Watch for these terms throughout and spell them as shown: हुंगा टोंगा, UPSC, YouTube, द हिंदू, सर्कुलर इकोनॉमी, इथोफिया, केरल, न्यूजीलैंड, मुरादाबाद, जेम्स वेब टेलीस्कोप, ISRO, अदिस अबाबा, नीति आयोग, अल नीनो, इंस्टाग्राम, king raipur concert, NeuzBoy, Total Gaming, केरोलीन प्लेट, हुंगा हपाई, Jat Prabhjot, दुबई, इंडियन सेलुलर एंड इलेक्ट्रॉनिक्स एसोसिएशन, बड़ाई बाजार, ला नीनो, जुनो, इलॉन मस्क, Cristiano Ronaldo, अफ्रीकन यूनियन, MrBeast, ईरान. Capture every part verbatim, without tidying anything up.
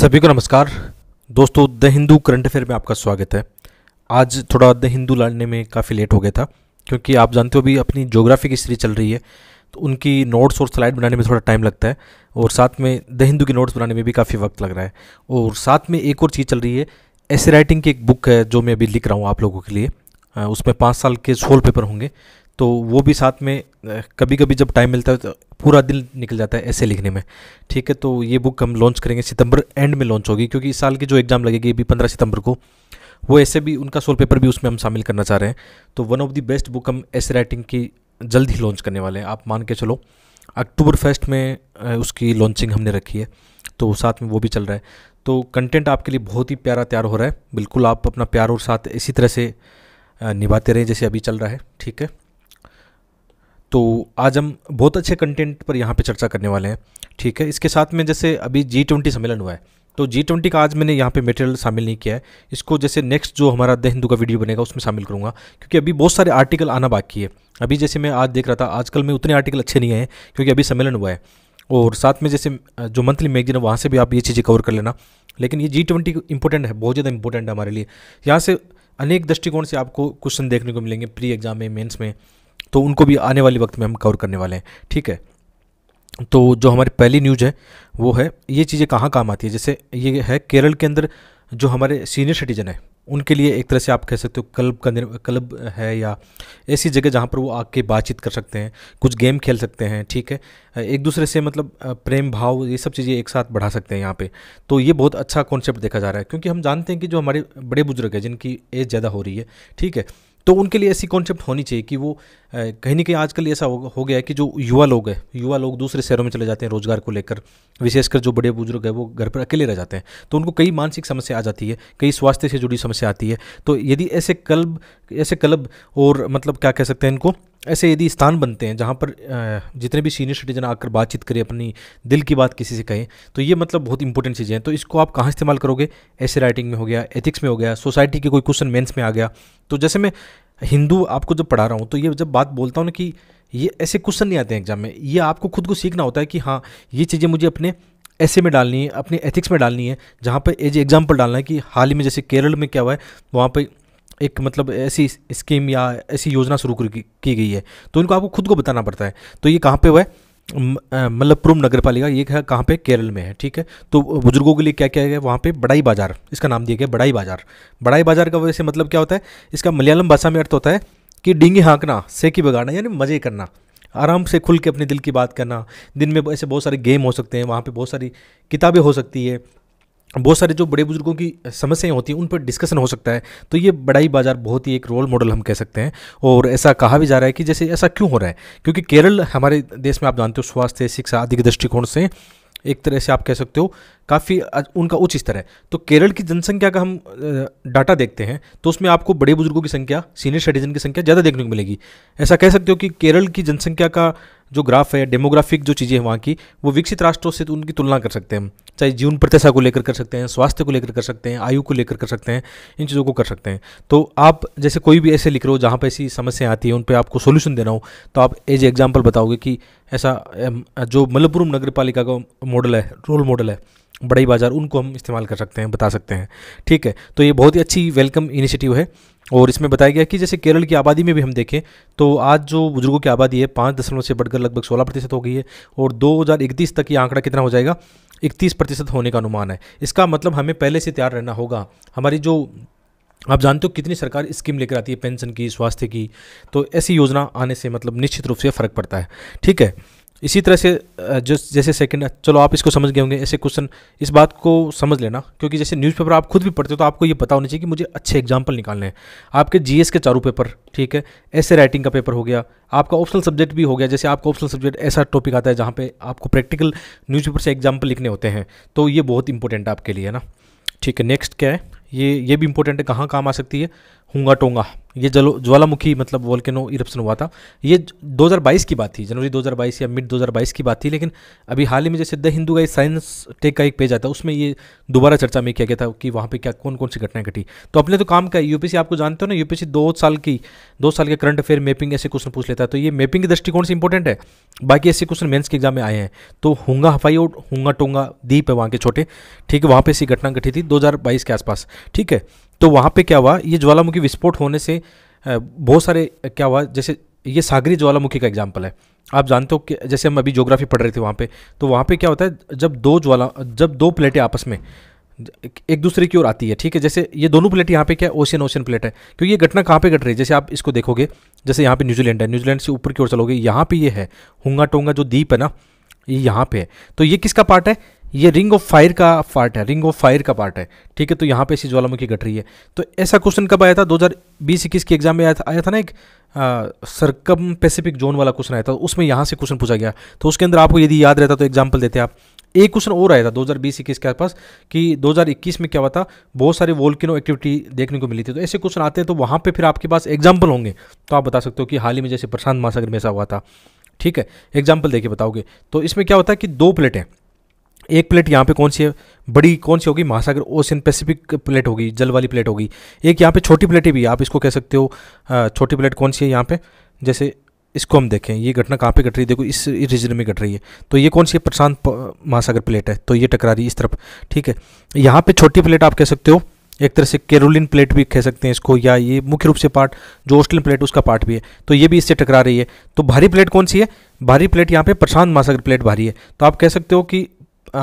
सभी को नमस्कार दोस्तों, द हिंदू करंट अफेयर में आपका स्वागत है। आज थोड़ा द हिंदू लाने में काफ़ी लेट हो गया था क्योंकि आप जानते हो अभी अपनी ज्योग्राफी की सीरीज चल रही है, तो उनकी नोट्स और स्लाइड बनाने में थोड़ा टाइम लगता है और साथ में द हिंदू की नोट्स बनाने में भी काफ़ी वक्त लग रहा है। और साथ में एक और चीज़ चल रही है, ऐसे राइटिंग की एक बुक है जो मैं अभी लिख रहा हूँ आप लोगों के लिए, उसमें पाँच साल के सोल पेपर होंगे, तो वो भी साथ में कभी कभी जब टाइम मिलता है तो पूरा दिन निकल जाता है ऐसे लिखने में। ठीक है, तो ये बुक हम लॉन्च करेंगे, सितंबर एंड में लॉन्च होगी क्योंकि इस साल की जो एग्ज़ाम लगेगी अभी पंद्रह सितंबर को, वो ऐसे भी उनका सोल पेपर भी उसमें हम शामिल करना चाह रहे हैं। तो one of the best book हम ऐसे राइटिंग की जल्द ही लॉन्च करने वाले हैं, आप मान के चलो अक्टूबर फर्स्ट में उसकी लॉन्चिंग हमने रखी है, तो साथ में वो भी चल रहा है। तो कंटेंट आपके लिए बहुत ही प्यारा तैयार हो रहा है, बिल्कुल आप अपना प्यार और साथ इसी तरह से निभाते रहें जैसे अभी चल रहा है। ठीक है, तो आज हम बहुत अच्छे कंटेंट पर यहाँ पे चर्चा करने वाले हैं। ठीक है, इसके साथ में जैसे अभी जी ट्वेंटी सम्मेलन हुआ है, तो जी ट्वेंटी का आज मैंने यहाँ पे मटेरियल शामिल नहीं किया है, इसको जैसे नेक्स्ट जो हमारा द हिंदू का वीडियो बनेगा उसमें शामिल करूँगा क्योंकि अभी बहुत सारे आर्टिकल आना बाकी है। अभी जैसे मैं आज देख रहा था, आजकल में उतने आर्टिकल अच्छे नहीं आए हैं क्योंकि अभी सम्मेलन हुआ है, और साथ में जैसे जो मंथली मैगजीन है वहाँ से भी आप ये चीज़ें कवर कर लेना। लेकिन ये जी ट्वेंटी इंपॉर्टेंट है, बहुत ज़्यादा इंपॉर्टेंट है हमारे लिए, यहाँ से अनेक दृष्टिकोण से आपको क्वेश्चन देखने को मिलेंगे प्री एग्जाम में, मेन्स में, तो उनको भी आने वाले वक्त में हम कवर करने वाले हैं। ठीक है, तो जो हमारी पहली न्यूज़ है वो है, ये चीज़ें कहाँ काम आती है, जैसे ये है केरल के अंदर जो हमारे सीनियर सिटीजन है उनके लिए एक तरह से आप कह सकते हो क्लब का क्लब है, या ऐसी जगह जहाँ पर वो आके बातचीत कर सकते हैं, कुछ गेम खेल सकते हैं। ठीक है, एक दूसरे से मतलब प्रेम भाव, ये सब चीज़ें एक साथ बढ़ा सकते हैं यहाँ पे, तो ये बहुत अच्छा कॉन्सेप्ट देखा जा रहा है क्योंकि हम जानते हैं कि जो हमारे बड़े बुजुर्ग हैं जिनकी एज ज़्यादा हो रही है, ठीक है, तो उनके लिए ऐसी कॉन्सेप्ट होनी चाहिए कि वो कहीं ना कहीं आजकल ऐसा हो गया है कि जो युवा लोग हैं, युवा लोग दूसरे शहरों में चले जाते हैं रोजगार को लेकर, विशेषकर जो बड़े बुजुर्ग है वो घर पर अकेले रह जाते हैं, तो उनको कई मानसिक समस्या आ जाती है, कई स्वास्थ्य से जुड़ी समस्या आती है। तो यदि ऐसे क्लब ऐसे क्लब और मतलब क्या कह सकते हैं इनको, ऐसे यदि स्थान बनते हैं जहाँ पर जितने भी सीनियर सिटीजन आकर बातचीत करें, अपनी दिल की बात किसी से कहें, तो ये मतलब बहुत इंपॉर्टेंट चीज़ें हैं। तो इसको आप कहाँ इस्तेमाल करोगे, ऐसे राइटिंग में हो गया, एथिक्स में हो गया, सोसाइटी के कोई क्वेश्चन मेंस में आ गया। तो जैसे मैं हिंदू आपको जब पढ़ा रहा हूँ, तो ये जब बात बोलता हूँ ना कि ये ऐसे क्वेश्चन नहीं आते हैं एग्जाम में, ये आपको खुद को सीखना होता है कि हाँ ये चीज़ें मुझे अपने ऐसे में डालनी है, अपने एथिक्स में डालनी है, जहाँ पर एज एग्जाम्पल डालना है कि हाल ही में जैसे केरल में क्या हुआ है, वहाँ पर एक मतलब ऐसी स्कीम या ऐसी योजना शुरू की गई है, तो इनको आपको खुद को बताना पड़ता है। तो ये कहाँ पे हुआ है, मलप्पुरम नगर पालिका, ये कहाँ पे, केरल में है। ठीक है, तो बुजुर्गों के लिए क्या किया गया वहाँ पे, बड़ाई बाजार इसका नाम दिया गया, बड़ाई बाजार। बड़ाई बाजार का वैसे मतलब क्या होता है, इसका मलयालम भाषा में अर्थ होता है कि डींगी हाँकना, सेकी बगाड़ना, यानी मज़े करना, आराम से खुल के अपने दिल की बात करना। दिन में ऐसे बहुत सारे गेम हो सकते हैं वहाँ पर, बहुत सारी किताबें हो सकती है, बहुत सारे जो बड़े बुजुर्गों की समस्याएं होती हैं उन पर डिस्कशन हो सकता है। तो ये बड़ाई बाजार बहुत ही एक रोल मॉडल हम कह सकते हैं, और ऐसा कहा भी जा रहा है कि जैसे ऐसा क्यों हो रहा है क्योंकि केरल हमारे देश में आप जानते हो स्वास्थ्य, शिक्षा आदि के दृष्टिकोण से एक तरह से आप कह सकते हो काफ़ी उनका उच्च स्तर है। तो केरल की जनसंख्या का हम डाटा देखते हैं तो उसमें आपको बड़े बुजुर्गों की संख्या, सीनियर सिटीजन की संख्या ज़्यादा देखने को मिलेगी। ऐसा कह सकते हो कि केरल की जनसंख्या का जो ग्राफ है, डेमोग्राफिक जो चीज़ें हैं वहाँ की, वो विकसित राष्ट्रों से तो उनकी तुलना कर सकते हैं हम, चाहे जीवन प्रत्याशा को लेकर कर सकते हैं, स्वास्थ्य को लेकर कर सकते हैं, आयु को लेकर कर सकते हैं, इन चीज़ों को कर सकते हैं। तो आप जैसे कोई भी ऐसे लिख रहे हो जहाँ पर ऐसी समस्याएं आती हैं, उन पर आपको सोल्यूशन देना हो, तो आप एज एग्जाम्पल बताओगे कि ऐसा जो मलप्पुरम नगर पालिका का मॉडल है, रोल मॉडल है बड़ाई बाजार, उनको हम इस्तेमाल कर सकते हैं, बता सकते हैं। ठीक है, तो ये बहुत ही अच्छी वेलकम इनिशिएटिव है, और इसमें बताया गया कि जैसे केरल की आबादी में भी हम देखें तो आज जो बुजुर्गों की आबादी है पाँच दशमलव से बढ़कर लगभग सोलह प्रतिशत हो गई है, और दो हज़ार इकतीस तक ये आंकड़ा कितना हो जाएगा, इकतीस प्रतिशत होने का अनुमान है। इसका मतलब हमें पहले से तैयार रहना होगा। हमारी जो आप जानते हो कितनी सरकार स्कीम लेकर आती है पेंशन की, स्वास्थ्य की, तो ऐसी योजना आने से मतलब निश्चित रूप से फ़र्क पड़ता है। ठीक है, इसी तरह से जो जैसे सेकंड, चलो आप इसको समझ गए होंगे, ऐसे क्वेश्चन इस बात को समझ लेना क्योंकि जैसे न्यूज़पेपर आप खुद भी पढ़ते हो तो आपको ये पता होना चाहिए कि मुझे अच्छे एग्जाम्पल निकालने हैं। आपके जीएस के चारों पेपर, ठीक है, ऐसे राइटिंग का पेपर हो गया, आपका ऑप्शनल सब्जेक्ट भी हो गया, जैसे आपका ऑप्शनल सब्जेक्ट ऐसा टॉपिक आता है जहाँ पर आपको प्रैक्टिकल न्यूज़पेपर से एग्जाम्पल लिखने होते हैं, तो ये बहुत इंपॉर्टेंट है आपके लिए, है ना। ठीक है, नेक्स्ट क्या है, ये ये भी इंपॉर्टेंट है, कहाँ काम आ सकती है, हुंगा टोंगा, ये जलो ज्वालामुखी मतलब वोल्केनो इरप्शन हुआ था। ये दो हज़ार बाईस की बात थी, जनवरी दो हज़ार बाईस या मिड दो हज़ार बाईस की बात थी। लेकिन अभी हाल ही में जैसे द हिंदू का साइंस टेक का एक पेज आता है, उसमें ये दोबारा चर्चा में किया गया था कि वहाँ पे क्या कौन कौन सी घटनाएं घटी। तो अपने तो काम का यूपीएससी, आपको जानते हो ना, यूपीएससी दो साल की दो साल के करंट अफेयर मैपिंग ऐसे क्वेश्चन पूछ लेता है। तो ये मैपिंग के दृष्टिकोण से इंपॉर्टेंट है। बाकी ऐसे क्वेश्चन मेन्स के एग्जाम में आए हैं। तो हुंगा हपाई और हुंगा टोंगा द्वीप है वहाँ के छोटे, ठीक है, वहाँ पर ऐसी घटना घटी थी दो हज़ार बाईस के आसपास, ठीक है। तो वहाँ पे क्या हुआ, ये ज्वालामुखी विस्फोट होने से बहुत सारे क्या हुआ, जैसे ये सागरी ज्वालामुखी का एग्जाम्पल है। आप जानते हो कि जैसे हम अभी ज्योग्राफी पढ़ रहे थे वहाँ पे, तो वहाँ पे क्या होता है, जब दो ज्वाला जब दो प्लेटें आपस में एक दूसरे की ओर आती है, ठीक है, जैसे ये दोनों प्लेट यहाँ पे क्या है, ओशियन ओशियन प्लेट है। क्योंकि ये घटना कहाँ पे घट रही है, जैसे आप इसको देखोगे, जैसे यहाँ पे न्यूजीलैंड है, न्यूजीलैंड से ऊपर की ओर चलोगे, यहाँ पे ये है हुंगा टोंगा जो द्वीप है ना, ये यहाँ पे है। तो ये किसका पार्ट है, ये रिंग ऑफ फायर का पार्ट है, रिंग ऑफ फायर का पार्ट है, ठीक है। तो यहाँ पे ऐसी ज्वालामुखी घट रही है। तो ऐसा क्वेश्चन कब आया था, दो हज़ार बीस इक्कीस के एग्जाम में आया था आया था ना, एक सरकम पैसिफिक जोन वाला क्वेश्चन आया था, उसमें यहाँ से क्वेश्चन पूछा गया। तो उसके अंदर आपको यदि याद रहता तो एग्जाम्पल देते आप। एक क्वेश्चन और आया था दो हज़ार बीस इक्कीस के आसपास कि दो हज़ार इक्कीस में क्या हुआ था, बहुत सारे वोल्केनो एक्टिविटी देखने को मिली थी। तो ऐसे क्वेश्चन आते हैं, तो वहाँ पे फिर आपके पास एग्जाम्पल होंगे, तो आप बता सकते हो कि हाल ही में जैसे प्रशांत महासागर में ऐसा हुआ था, ठीक है, एग्जाम्पल देके बताओगे। तो इसमें क्या होता है कि दो प्लेटें, एक प्लेट यहाँ पे कौन सी है, बड़ी कौन सी होगी, महासागर ओशियन पैसिफिक प्लेट होगी, जल वाली प्लेट होगी। एक यहाँ पे छोटी प्लेटें भी, आप इसको कह सकते हो छोटी प्लेट कौन सी है यहाँ पे, जैसे इसको हम देखें, ये घटना कहाँ पे घट रही है, देखो इस रीजन में घट रही है। तो ये कौन सी है, प्रशांत महासागर प्लेट है, तो ये टकरा रही है इस तरफ, ठीक है। यहाँ पर छोटी प्लेट आप कह सकते हो, एक तरह से केरोलीन प्लेट भी कह सकते हैं इसको, या ये मुख्य रूप से पार्ट जो ऑस्ट्रेलियन प्लेट उसका पार्ट भी है, तो ये भी इससे टकरा रही है। तो भारी प्लेट कौन सी है, भारी प्लेट यहाँ पे प्रशांत महासागर प्लेट भारी है। तो आप कह सकते हो कि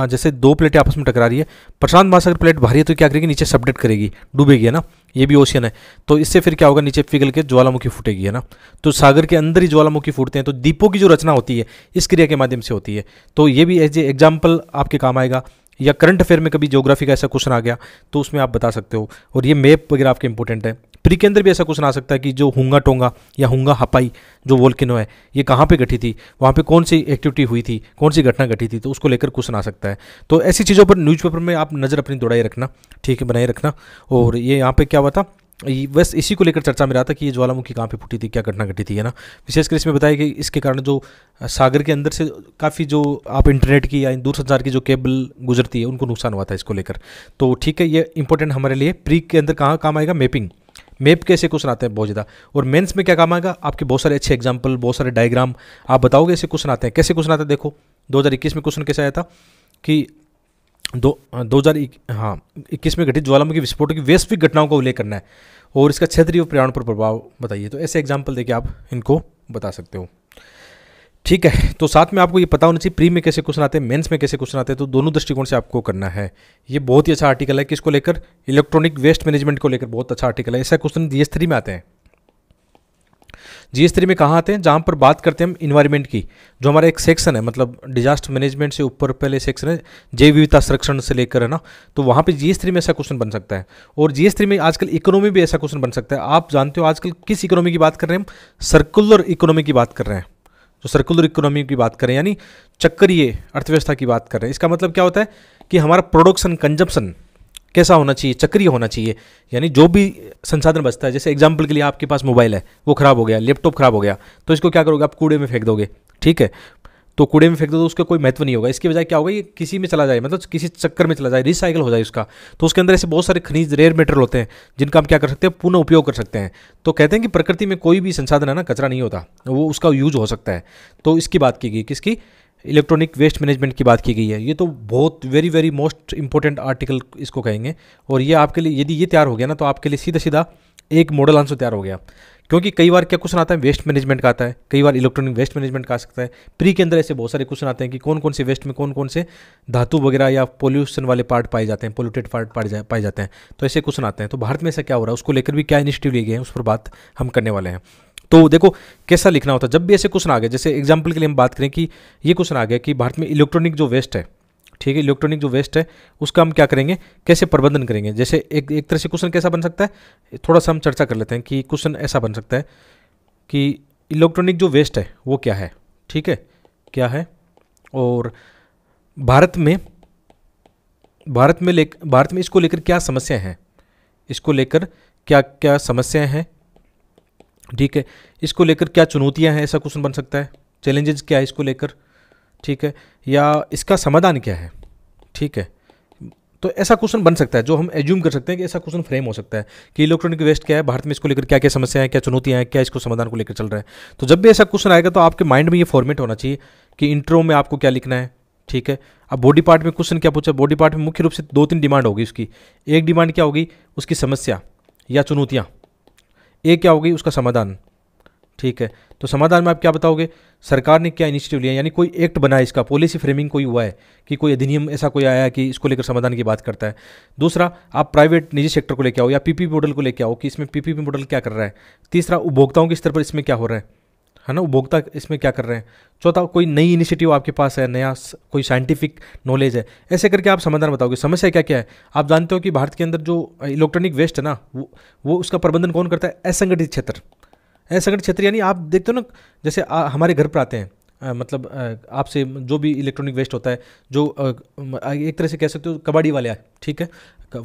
जैसे दो प्लेटें आपस में टकरा रही है, प्रशांत महासागर प्लेट भारी है तो क्या करेगी, नीचे सबडेट करेगी, डूबेगी, है ना, ये भी ओशियन है। तो इससे फिर क्या होगा, नीचे पिघल के ज्वालामुखी फूटेगी, है ना। तो सागर के अंदर ही ज्वालामुखी फूटते हैं, तो द्वीपों की जो रचना होती है इस क्रिया के माध्यम से होती है। तो ये भी एज ए एग्जाम्पल आपके काम आएगा, या करंट अफेयर में कभी ज्योग्राफी का ऐसा क्वेश्चन आ गया तो उसमें आप बता सकते हो। और ये मैप वगैरह आपके इंपॉर्टेंट है। प्री के अंदर भी ऐसा क्वेश्चन आ सकता है कि जो हुंगा टोंगा या हुंगा हपाई जो वोल्केनो है, ये कहाँ पे घटी थी, वहाँ पे कौन सी एक्टिविटी हुई थी, कौन सी घटना घटी थी, तो उसको लेकर क्वेश्चन आ सकता है। तो ऐसी चीज़ों पर न्यूज़पेपर में आप नज़र अपनी दौड़ाई रखना, ठीक है, बनाए रखना। और ये यहाँ पे क्या हुआ था, बस इसी को लेकर चर्चा में रहा था कि ये ज्वालामुखी कहाँ पे फूटी थी, क्या घटना घटी थी, है ना। विशेषकर इसमें बताया कि इसके कारण जो सागर के अंदर से काफ़ी जो आप इंटरनेट की या दूरसंचार की जो केबल गुजरती है उनको नुकसान हुआ था इसको लेकर। तो ठीक है, ये इंपॉर्टेंट हमारे लिए। प्री के अंदर कहाँ काम आएगा, मैपिंग, मैप कैसे क्वेश्चन आते हैं बहुत ज़्यादा। और मेंस में क्या काम आएगा, आपके बहुत सारे अच्छे एग्जाम्पल, बहुत सारे डायग्राम आप बताओगे, ऐसे क्वेश्चन आते हैं। कैसे क्वेश्चन आते हैं, देखो दो हज़ार इक्कीस में क्वेश्चन कैसे आया था कि दो दो हज़ार हाँ इक्कीस में घटित ज्वालामुखी विस्फोट की वैश्विक घटनाओं का उल्लेख करना है और इसका क्षेत्रीय पर्यावरण पर प्रभाव बताइए। तो ऐसे एग्जाम्पल देके आप इनको बता सकते हो, ठीक है। तो साथ में आपको ये पता होना चाहिए प्री में कैसे क्वेश्चन आते हैं, मेंस में कैसे क्वेश्चन आते हैं, तो दोनों दृष्टिकोण से आपको करना है। ये बहुत ही अच्छा आर्टिकल है, किसको लेकर, इलेक्ट्रॉनिक वेस्ट मैनेजमेंट को लेकर बहुत अच्छा आर्टिकल है। ऐसा क्वेश्चन जी एस थ्री में आते हैं। जी एस थ्री में कहाँ आते हैं, जहाँ पर बात करते हैं हम इन्वायरमेंट की, जो हमारा एक सेक्शन है, मतलब डिजास्टर मैनेजमेंट से ऊपर पहले सेक्शन है, जैव विविधता संरक्षण से लेकर, है ना। तो वहाँ पे जी एस थ्री में ऐसा क्वेश्चन बन सकता है। और जी एस थ्री में आजकल इकोनॉमी भी ऐसा क्वेश्चन बन सकता है। आप जानते हो आजकल किस इकोनॉमी की बात कर रहे हैं हम, सर्कुलर इकोनॉमी की बात कर रहे हैं। तो सर्कुलर इकोनॉमी की बात करें यानी चक्करीय अर्थव्यवस्था की बात कर रहे हैं। इसका मतलब क्या होता है कि हमारा प्रोडक्शन कंजम्पशन कैसा होना चाहिए, चक्रीय होना चाहिए, यानी जो भी संसाधन बचता है, जैसे एग्जाम्पल के लिए आपके पास मोबाइल है, वो खराब हो गया, लैपटॉप खराब हो गया, तो इसको क्या करोगे आप, कूड़े में फेंक दोगे, ठीक है। तो कूड़े में फेंक दो तो उसका कोई महत्व नहीं होगा। इसके बजाय क्या होगा, ये किसी में चला जाए, मतलब किसी चक्कर में चला जाए, रिसाइकल हो जाए उसका। तो उसके अंदर ऐसे बहुत सारे खनिज रेयर मेटेरियल होते हैं जिनका हम क्या कर सकते हैं, पुनः उपयोग कर सकते हैं। तो कहते हैं कि प्रकृति में कोई भी संसाधन है ना, कचरा नहीं होता, वो उसका यूज हो सकता है। तो इसकी बात की गई, किसकी, इलेक्ट्रॉनिक वेस्ट मैनेजमेंट की बात की गई है। ये तो बहुत very very most important article इसको कहेंगे। और ये आपके लिए यदि ये तैयार हो गया ना, तो आपके लिए सीधा सीधा एक मॉडल आंसर तैयार हो गया। क्योंकि कई बार क्या क्वेश्चन आता है, वेस्ट मैनेजमेंट का आता है, कई बार इलेक्ट्रॉनिक वेस्ट मैनेजमेंट का आ सकता है। प्री के अंदर ऐसे बहुत सारे क्वेश्चन आते हैं कि कौन कौन से वेस्ट में कौन कौन से धातु वगैरह या पोल्यूशन वाले पार्ट पाए जाते हैं, पोल्यूटेड पार्ट पाए जाते हैं, तो ऐसे क्वेश्चन आते हैं। तो भारत में ऐसा क्या हो रहा है, उसको लेकर भी क्या इनिशिएटिव लिए गए हैं, उस पर बात हम करने वाले हैं। तो देखो कैसा लिखना होता है, जब भी ऐसे क्वेश्चन आ गए, जैसे एग्जाम्पल के लिए हम बात करें कि ये क्वेश्चन आ गया कि भारत में इलेक्ट्रॉनिक जो वेस्ट है, ठीक है, इलेक्ट्रॉनिक जो वेस्ट है उसका हम क्या करेंगे, कैसे प्रबंधन करेंगे। जैसे एक एक तरह से क्वेश्चन कैसा बन सकता है, थोड़ा सा हम चर्चा कर लेते हैं कि क्वेश्चन ऐसा बन सकता है कि इलेक्ट्रॉनिक जो वेस्ट है वो क्या है, ठीक है, क्या है। और भारत में भारत में ले भारत में इसको लेकर क्या समस्याएं हैं, इसको लेकर क्या क्या समस्याएं हैं, ठीक है, इसको लेकर क्या चुनौतियां हैं, ऐसा क्वेश्चन बन सकता है, चैलेंजेस क्या है इसको लेकर, ठीक है, या इसका समाधान क्या है, ठीक है। तो ऐसा क्वेश्चन बन सकता है जो हम एज्यूम कर सकते हैं कि ऐसा क्वेश्चन फ्रेम हो सकता है कि इलेक्ट्रॉनिक वेस्ट क्या है भारत में, इसको लेकर क्या क्या समस्याएं हैं, क्या चुनौतियां हैं, क्या इसको समाधान को लेकर चल रहा है। तो जब भी ऐसा क्वेश्चन आएगा तो आपके माइंड में ये फॉर्मेट होना चाहिए कि इंट्रो में आपको क्या लिखना है, ठीक है। अब बॉडी पार्ट में क्वेश्चन क्या पूछा, बॉडी पार्ट में मुख्य रूप से दो तीन डिमांड होगी उसकी, एक डिमांड क्या होगी उसकी समस्या या चुनौतियाँ, एक क्या होगी उसका समाधान, ठीक है। तो समाधान में आप क्या बताओगे, सरकार ने क्या इनिशिएटिव लिया, यानी कोई एक्ट बनाया, इसका पॉलिसी फ्रेमिंग कोई हुआ है कि कोई अधिनियम ऐसा कोई आया है कि इसको लेकर समाधान की बात करता है। दूसरा, आप प्राइवेट निजी सेक्टर को लेकर आओ या पीपीपी मॉडल को लेकर आओ कि इसमें पीपीपी मॉडल क्या कर रहा है। तीसरा, उपभोक्ताओं के स्तर पर इसमें क्या हो रहा है, है ना, उपभोक्ता इसमें क्या कर रहे हैं। चौथा, कोई नई इनिशिएटिव आपके पास है, नया कोई साइंटिफिक नॉलेज है, ऐसे करके आप समाधान बताओगे। समस्या क्या क्या है, आप जानते हो कि भारत के अंदर जो इलेक्ट्रॉनिक वेस्ट है ना वो वो उसका प्रबंधन कौन करता है, असंगठित क्षेत्र। असंगठित क्षेत्र यानी आप देखते हो ना, जैसे आ, हमारे घर पर आते हैं आ, मतलब आपसे जो भी इलेक्ट्रॉनिक वेस्ट होता है, जो आ, एक तरह से कह सकते हो कबाड़ी वाले आए, ठीक है।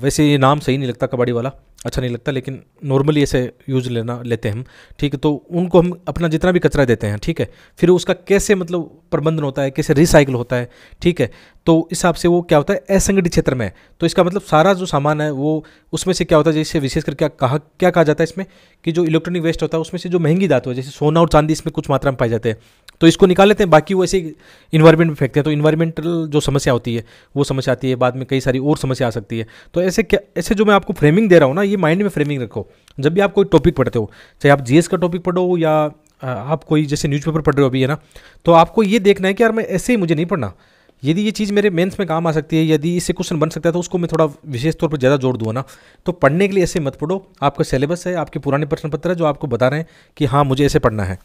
वैसे ये नाम सही नहीं लगता, कबाड़ी वाला अच्छा नहीं लगता, लेकिन नॉर्मली ऐसे यूज लेना लेते हैं हम, ठीक है। तो उनको हम अपना जितना भी कचरा देते हैं, ठीक है, फिर उसका कैसे मतलब प्रबंधन होता है, कैसे रिसाइकिल होता है, ठीक है। तो इस हिसाब से वो क्या होता है, असंगठित क्षेत्र में। तो इसका मतलब सारा जो सामान है वो उसमें से क्या होता है, जैसे विशेष करके कहा क्या कहा जाता है इसमें कि जो इलेक्ट्रॉनिक वेस्ट होता है उसमें से जो महंगी धातु है जैसे सोना और चांदी इसमें कुछ मात्रा में पाए जाते हैं, तो इसको निकाल लेते हैं, बाकी वो ऐसे इन्वायरमेंट में फेंकते हैं। तो इन्वायरमेंटल जो समस्या होती है वो समस्या आती है, बाद में कई सारी और समस्या आ सकती है। तो ऐसे क्या ऐसे जो मैं आपको फ्रेमिंग दे रहा हूँ ना, ये माइंड में फ्रेमिंग रखो जब भी आप कोई टॉपिक पढ़ते हो, चाहे आप जीएस का टॉपिक पढ़ो या आप कोई जैसे न्यूज़पेपर पढ़ रहे हो अभी, है ना। तो आपको ये देखना है कि यार मैं ऐसे ही, मुझे नहीं पढ़ना, यदि ये चीज़ मेरे मेंस में काम आ सकती है, यदि इससे क्वेश्चन बन सकता है तो उसको मैं थोड़ा विशेष तौर पर ज़्यादा जोर दूँ ना। तो पढ़ने के लिए ऐसे मत पढ़ो, आपका सिलेबस है, आपके पुराने प्रश्न पत्र है जो आपको बता रहे हैं कि हाँ मुझे ऐसे पढ़ना है,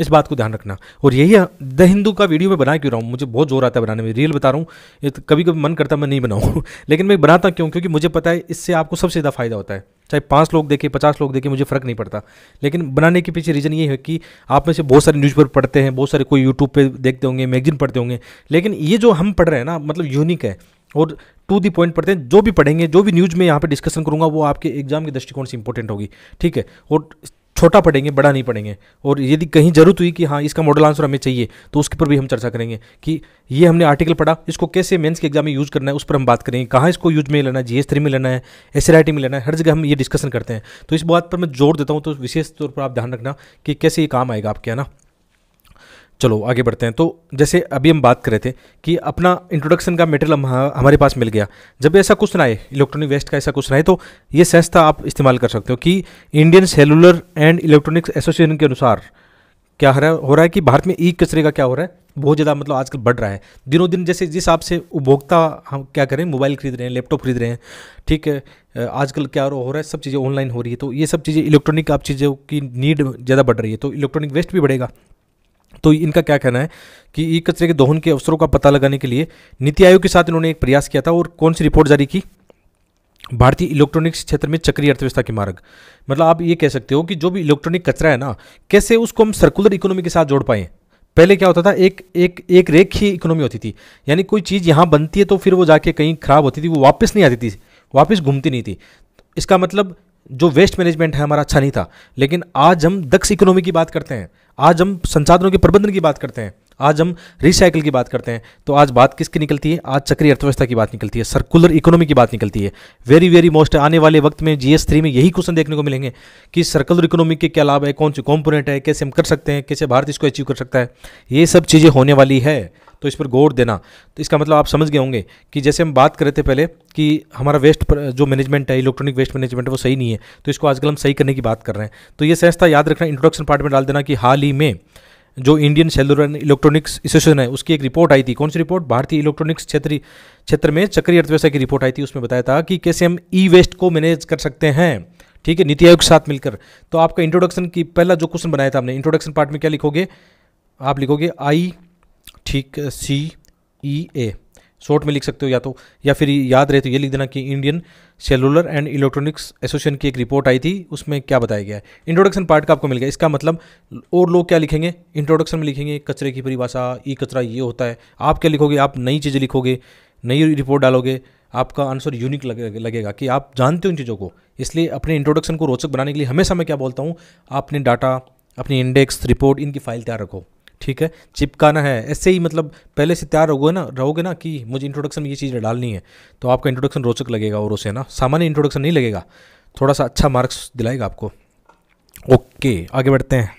इस बात को ध्यान रखना। और यही द हिंदू का वीडियो मैं बना क्यों रहा हूँ, मुझे बहुत जोर आता है बनाने में, रियल बता रहा हूँ, ये तो कभी कभी मन करता मैं नहीं बनाऊँ लेकिन मैं बनाता क्यों, क्योंकि मुझे पता है इससे आपको सबसे ज़्यादा फायदा होता है, चाहे पाँच लोग देखें पचास लोग देखें मुझे फ़र्क नहीं पड़ता। लेकिन बनाने के पीछे रीज़न ये है कि आप में से बहुत सारे न्यूज़पेपर पढ़ते हैं, बहुत सारे कोई यूट्यूब पर देखते होंगे, मैगजीन पढ़ते होंगे, लेकिन ये जो हम पढ़ रहे हैं ना मतलब यूनिक है और टू दी पॉइंट पढ़ते हैं। जो भी पढ़ेंगे, जो भी न्यूज़ में यहाँ पर डिस्कशन करूँगा वो आपके एग्जाम के दृष्टिकोण से इंपॉर्टेंट होगी, ठीक है। और छोटा पढ़ेंगे, बड़ा नहीं पढ़ेंगे। और यदि कहीं ज़रूरत हुई कि हाँ इसका मॉडल आंसर हमें चाहिए तो उसके पर भी हम चर्चा करेंगे कि ये हमने आर्टिकल पढ़ा, इसको कैसे मेंस के एग्जाम में यूज़ करना है उस पर हम बात करेंगे, कहाँ इसको यूज में लेना है, जीएस थ्री में लेना है, एसआरआईटी में लेना है, हर जगह हम ये डिस्कशन करते हैं। तो इस बात पर मैं जोर देता हूँ, तो विशेष तौर पर आप ध्यान रखना कि कैसे ये काम आएगा आपके, है ना। चलो आगे बढ़ते हैं। तो जैसे अभी हम बात कर रहे थे कि अपना इंट्रोडक्शन का मटेरियल हम हमारे पास मिल गया। जब ऐसा क्वेश्चन आए इलेक्ट्रॉनिक वेस्ट का, ऐसा क्वेश्चन आए तो ये संस्था आप इस्तेमाल कर सकते हो कि इंडियन सेलुलर एंड इलेक्ट्रॉनिक्स एसोसिएशन के अनुसार क्या हो रहा है कि भारत में ई कचरे का क्या हो रहा है, बहुत ज़्यादा मतलब आजकल बढ़ रहा है दिनों दिन। जैसे जिस हिसाब से उपभोक्ता हम क्या करें, मोबाइल खरीद रहे हैं, लैपटॉप खरीद रहे हैं, ठीक है, आजकल क्या हो रहा है, सब चीज़ें ऑनलाइन हो रही है, तो ये सब चीज़ें इलेक्ट्रॉनिक आप चीज़ों की नीड ज़्यादा बढ़ रही है, तो इलेक्ट्रॉनिक वेस्ट भी बढ़ेगा। तो इनका क्या कहना है कि ई कचरे के दोहन के अवसरों का पता लगाने के लिए नीति आयोग के साथ इन्होंने एक प्रयास किया था। और कौन सी रिपोर्ट जारी की, भारतीय इलेक्ट्रॉनिक्स क्षेत्र में चक्रीय अर्थव्यवस्था के मार्ग। मतलब आप ये कह सकते हो कि जो भी इलेक्ट्रॉनिक कचरा है ना, कैसे उसको हम सर्कुलर इकोनॉमी के साथ जोड़ पाएँ। पहले क्या होता था, एक एक एक रेखीय इकोनॉमी होती थी, यानी कोई चीज़ यहाँ बनती है तो फिर वो जाके कहीं ख़राब होती थी, वो वापस नहीं आती थी, वापस घूमती नहीं थी। इसका मतलब जो वेस्ट मैनेजमेंट है हमारा अच्छा नहीं था। लेकिन आज हम दक्ष इकोनॉमी की बात करते हैं, आज हम संसाधनों के प्रबंधन की बात करते हैं, आज हम रिसाइकिल की बात करते हैं। तो आज बात किसकी निकलती है, आज चक्रीय अर्थव्यवस्था की बात निकलती है, सर्कुलर इकोनॉमी की बात निकलती है। वेरी वेरी मोस्ट आने वाले वक्त में जीएस थ्री में यही क्वेश्चन देखने को मिलेंगे कि सर्कुलर इकोनॉमी के क्या लाभ है, कौन से कॉम्पोनेंट है, कैसे हम कर सकते हैं, कैसे भारत इसको अचीव कर सकता है, ये सब चीज़ें होने वाली है। तो इस पर गौर देना। तो इसका मतलब आप समझ गए होंगे कि जैसे हम बात कर रहे थे पहले कि हमारा वेस्ट पर जो मैनेजमेंट है, इलेक्ट्रॉनिक वेस्ट मैनेजमेंट है, वो सही नहीं है, तो इसको आजकल हम सही करने की बात कर रहे हैं। तो ये संस्था याद रखना, इंट्रोडक्शन पार्ट में डाल देना कि हाल ही में जो इंडियन सेलुलर एंड इलेक्ट्रॉनिक्स एसोसिएशन है उसकी एक रिपोर्ट आई थी। कौन सी रिपोर्ट, भारतीय इलेक्ट्रॉनिक्स क्षेत्र क्षेत्र में चक्रीय अर्थव्यवस्था की रिपोर्ट आई थी, उसमें बताया था कि कैसे हम ई वेस्ट को मैनेज कर सकते हैं, ठीक है, नीति आयोग के साथ मिलकर। तो आपका इंट्रोडक्शन की पहला जो क्वेश्चन बनाया था हमने, इंट्रोडक्शन पार्ट में क्या लिखोगे, आप लिखोगे आई, ठीक, सी ई ए, शॉर्ट में लिख सकते हो या तो, या फिर याद रहे तो ये लिख देना कि इंडियन सेलुलर एंड इलेक्ट्रॉनिक्स एसोसिएशन की एक रिपोर्ट आई थी, उसमें क्या बताया गया है। इंट्रोडक्शन पार्ट का आपको मिल गया। इसका मतलब और लोग क्या लिखेंगे, इंट्रोडक्शन में लिखेंगे कचरे की परिभाषा, ई कचरा ये होता है। आप क्या लिखोगे, आप नई चीज़ें लिखोगे, नई रिपोर्ट डालोगे, आपका आंसर यूनिक लगे, लगेगा कि आप जानते हो उन चीज़ों को। इसलिए अपने इंट्रोडक्शन को रोचक बनाने के लिए हमेशा मैं क्या बोलता हूँ, अपने डाटा, अपनी इंडेक्स, रिपोर्ट, इनकी फाइल तैयार रखो, ठीक है, चिपकाना है। ऐसे ही मतलब पहले से तैयार रहोगे ना रहोगे ना कि मुझे इंट्रोडक्शन में ये चीज़ डालनी है, तो आपका इंट्रोडक्शन रोचक लगेगा और उसे ना सामान्य इंट्रोडक्शन नहीं लगेगा, थोड़ा सा अच्छा मार्क्स दिलाएगा आपको। ओके, आगे बढ़ते हैं।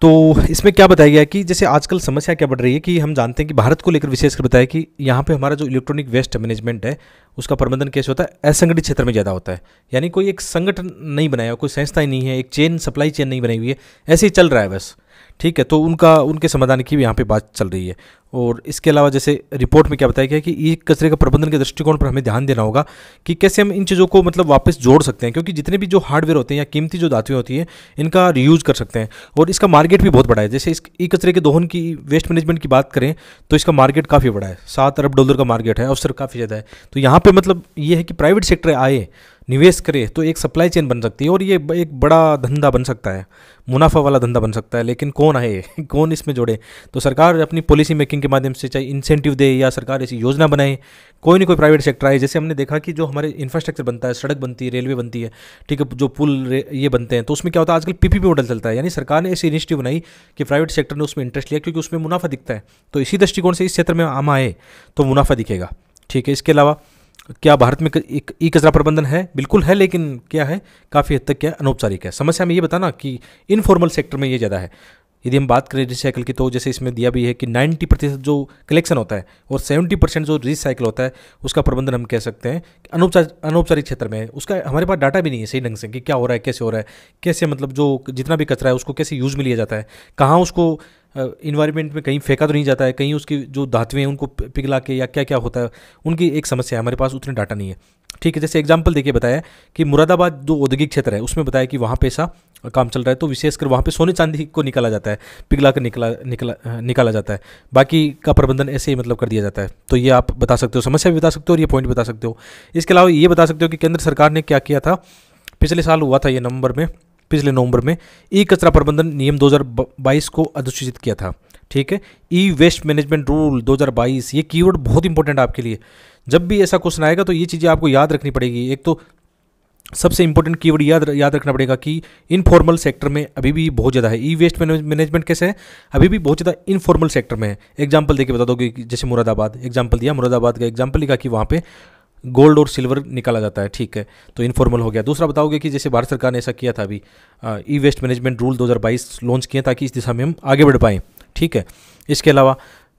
तो इसमें क्या बताया गया कि जैसे आजकल समस्या क्या बढ़ रही है कि हम जानते हैं कि भारत को लेकर विशेषकर बताया कि यहाँ पे हमारा जो इलेक्ट्रॉनिक वेस्ट मैनेजमेंट है उसका प्रबंधन कैसे होता है, असंगठित क्षेत्र में ज़्यादा होता है। यानी कोई एक संगठन नहीं बनाया, कोई संस्था ही नहीं है, एक चेन सप्लाई चेन नहीं बनाई हुई है, ऐसे ही चल रहा है बस, ठीक है। तो उनका उनके समाधान की भी यहाँ पे बात चल रही है। और इसके अलावा जैसे रिपोर्ट में क्या बताया गया कि ई कचरे का प्रबंधन के दृष्टिकोण पर हमें ध्यान देना होगा कि कैसे हम इन चीज़ों को मतलब वापस जोड़ सकते हैं, क्योंकि जितने भी जो हार्डवेयर होते हैं या कीमती जो धातुएं होती हैं इनका रीयूज कर सकते हैं। और इसका मार्केट भी बहुत बड़ा है। जैसे इस ई कचरे के दोहन की वेस्ट मैनेजमेंट की बात करें तो इसका मार्केट काफ़ी बड़ा है, सात अरब डॉलर का मार्केट है, अवसर काफ़ी ज़्यादा है। तो यहाँ पर मतलब ये है कि प्राइवेट सेक्टर आए, निवेश करे तो एक सप्लाई चेन बन सकती है और ये एक बड़ा धंधा बन सकता है, मुनाफा वाला धंधा बन सकता है। लेकिन कौन आए, कौन इसमें जोड़े, तो सरकार अपनी पॉलिसी मेकिंग के माध्यम से चाहे इंसेंटिव दे या सरकार ऐसी योजना बनाए, कोई ना कोई प्राइवेट सेक्टर आए। जैसे हमने देखा कि जो हमारे इंफ्रास्ट्रक्चर बनता है, सड़क बनती है, रेलवे बनती है, ठीक है, जो पुल ये बनते हैं, तो उसमें क्या होता है आजकल पीपीपी मॉडल चलता है। यानी सरकार ने ऐसी इनिशिएटिव बनाई कि प्राइवेट सेक्टर ने उसमें इंटरेस्ट लिया क्योंकि उसमें मुनाफा दिखता है। तो इसी दृष्टिकोण से इस क्षेत्र में हम आए तो मुनाफा दिखेगा, ठीक है। इसके अलावा क्या भारत में एक ई कचरा प्रबंधन है? बिल्कुल है, लेकिन क्या है, काफ़ी हद तक क्या अनौपचारिक है। समस्या में ये बताना कि इनफॉर्मल सेक्टर में ये ज़्यादा है। यदि हम बात करें रिसाइकिल की, तो जैसे इसमें दिया भी है कि नब्बे प्रतिशत जो कलेक्शन होता है और सत्तर परसेंट जो रिसाइकिल होता है उसका प्रबंधन हम कह सकते हैं अनौपचारिक अनौपचारिक क्षेत्र में है। उसका हमारे पास डाटा भी नहीं है सही ढंग से कि क्या हो रहा है, कैसे हो रहा है, कैसे मतलब जो जितना भी कचरा है उसको कैसे यूज़ में लिया जाता है, कहाँ उसको इन्वायरमेंट में कहीं फेंका तो नहीं जाता है, कहीं उसकी जो धातुएं उनको पिघला के या क्या क्या होता है, उनकी एक समस्या है, हमारे पास उतने डाटा नहीं है, ठीक है। जैसे एग्जांपल देखिए, बताया कि मुरादाबाद जो औद्योगिक क्षेत्र है उसमें बताया कि वहाँ पे ऐसा काम चल रहा है, तो विशेषकर वहाँ पे सोने चांदी को निकाला जाता है, पिघला कर निकला निकला निकाला जाता है, बाकी का प्रबंधन ऐसे ही मतलब कर दिया जाता है। तो ये आप बता सकते हो, समस्या भी बता सकते हो और ये पॉइंट बता सकते हो। इसके अलावा ये बता सकते हो कि केंद्र सरकार ने क्या किया था, पिछले साल हुआ था ये नवंबर में पिछले नवंबर में ई कचरा प्रबंधन नियम दो हज़ार बाईस को अधिसूचित किया था, ठीक है। ई वेस्ट मैनेजमेंट रूल दो हज़ार बाईस, ये कीवर्ड बहुत इंपॉर्टेंट आपके लिए, जब भी ऐसा क्वेश्चन आएगा तो ये चीज़ें आपको याद रखनी पड़ेगी। एक तो सबसे इंपॉर्टेंट कीवर्ड याद याद रखना पड़ेगा कि इनफॉर्मल सेक्टर में अभी भी बहुत ज़्यादा है। ई वेस्ट मैनेजमेंट कैसे है, अभी भी बहुत ज़्यादा इनफॉर्मल सेक्टर में है। एग्जाम्पल देके बता दोगे, जैसे मुरादाबाद एग्जाम्पल दिया, मुरादाबाद का एग्जाम्पल लिखा कि वहाँ पे गोल्ड और सिल्वर निकाला जाता है, ठीक है, तो इनफॉर्मल हो गया। दूसरा बताओगे कि जैसे भारत सरकार ने ऐसा किया था, अभी ई वेस्ट मैनेजमेंट रूल दो हज़ार बाईस लॉन्च किए ताकि इस दिशा में हम आगे बढ़ पाएँ, ठीक है। इसके अलावा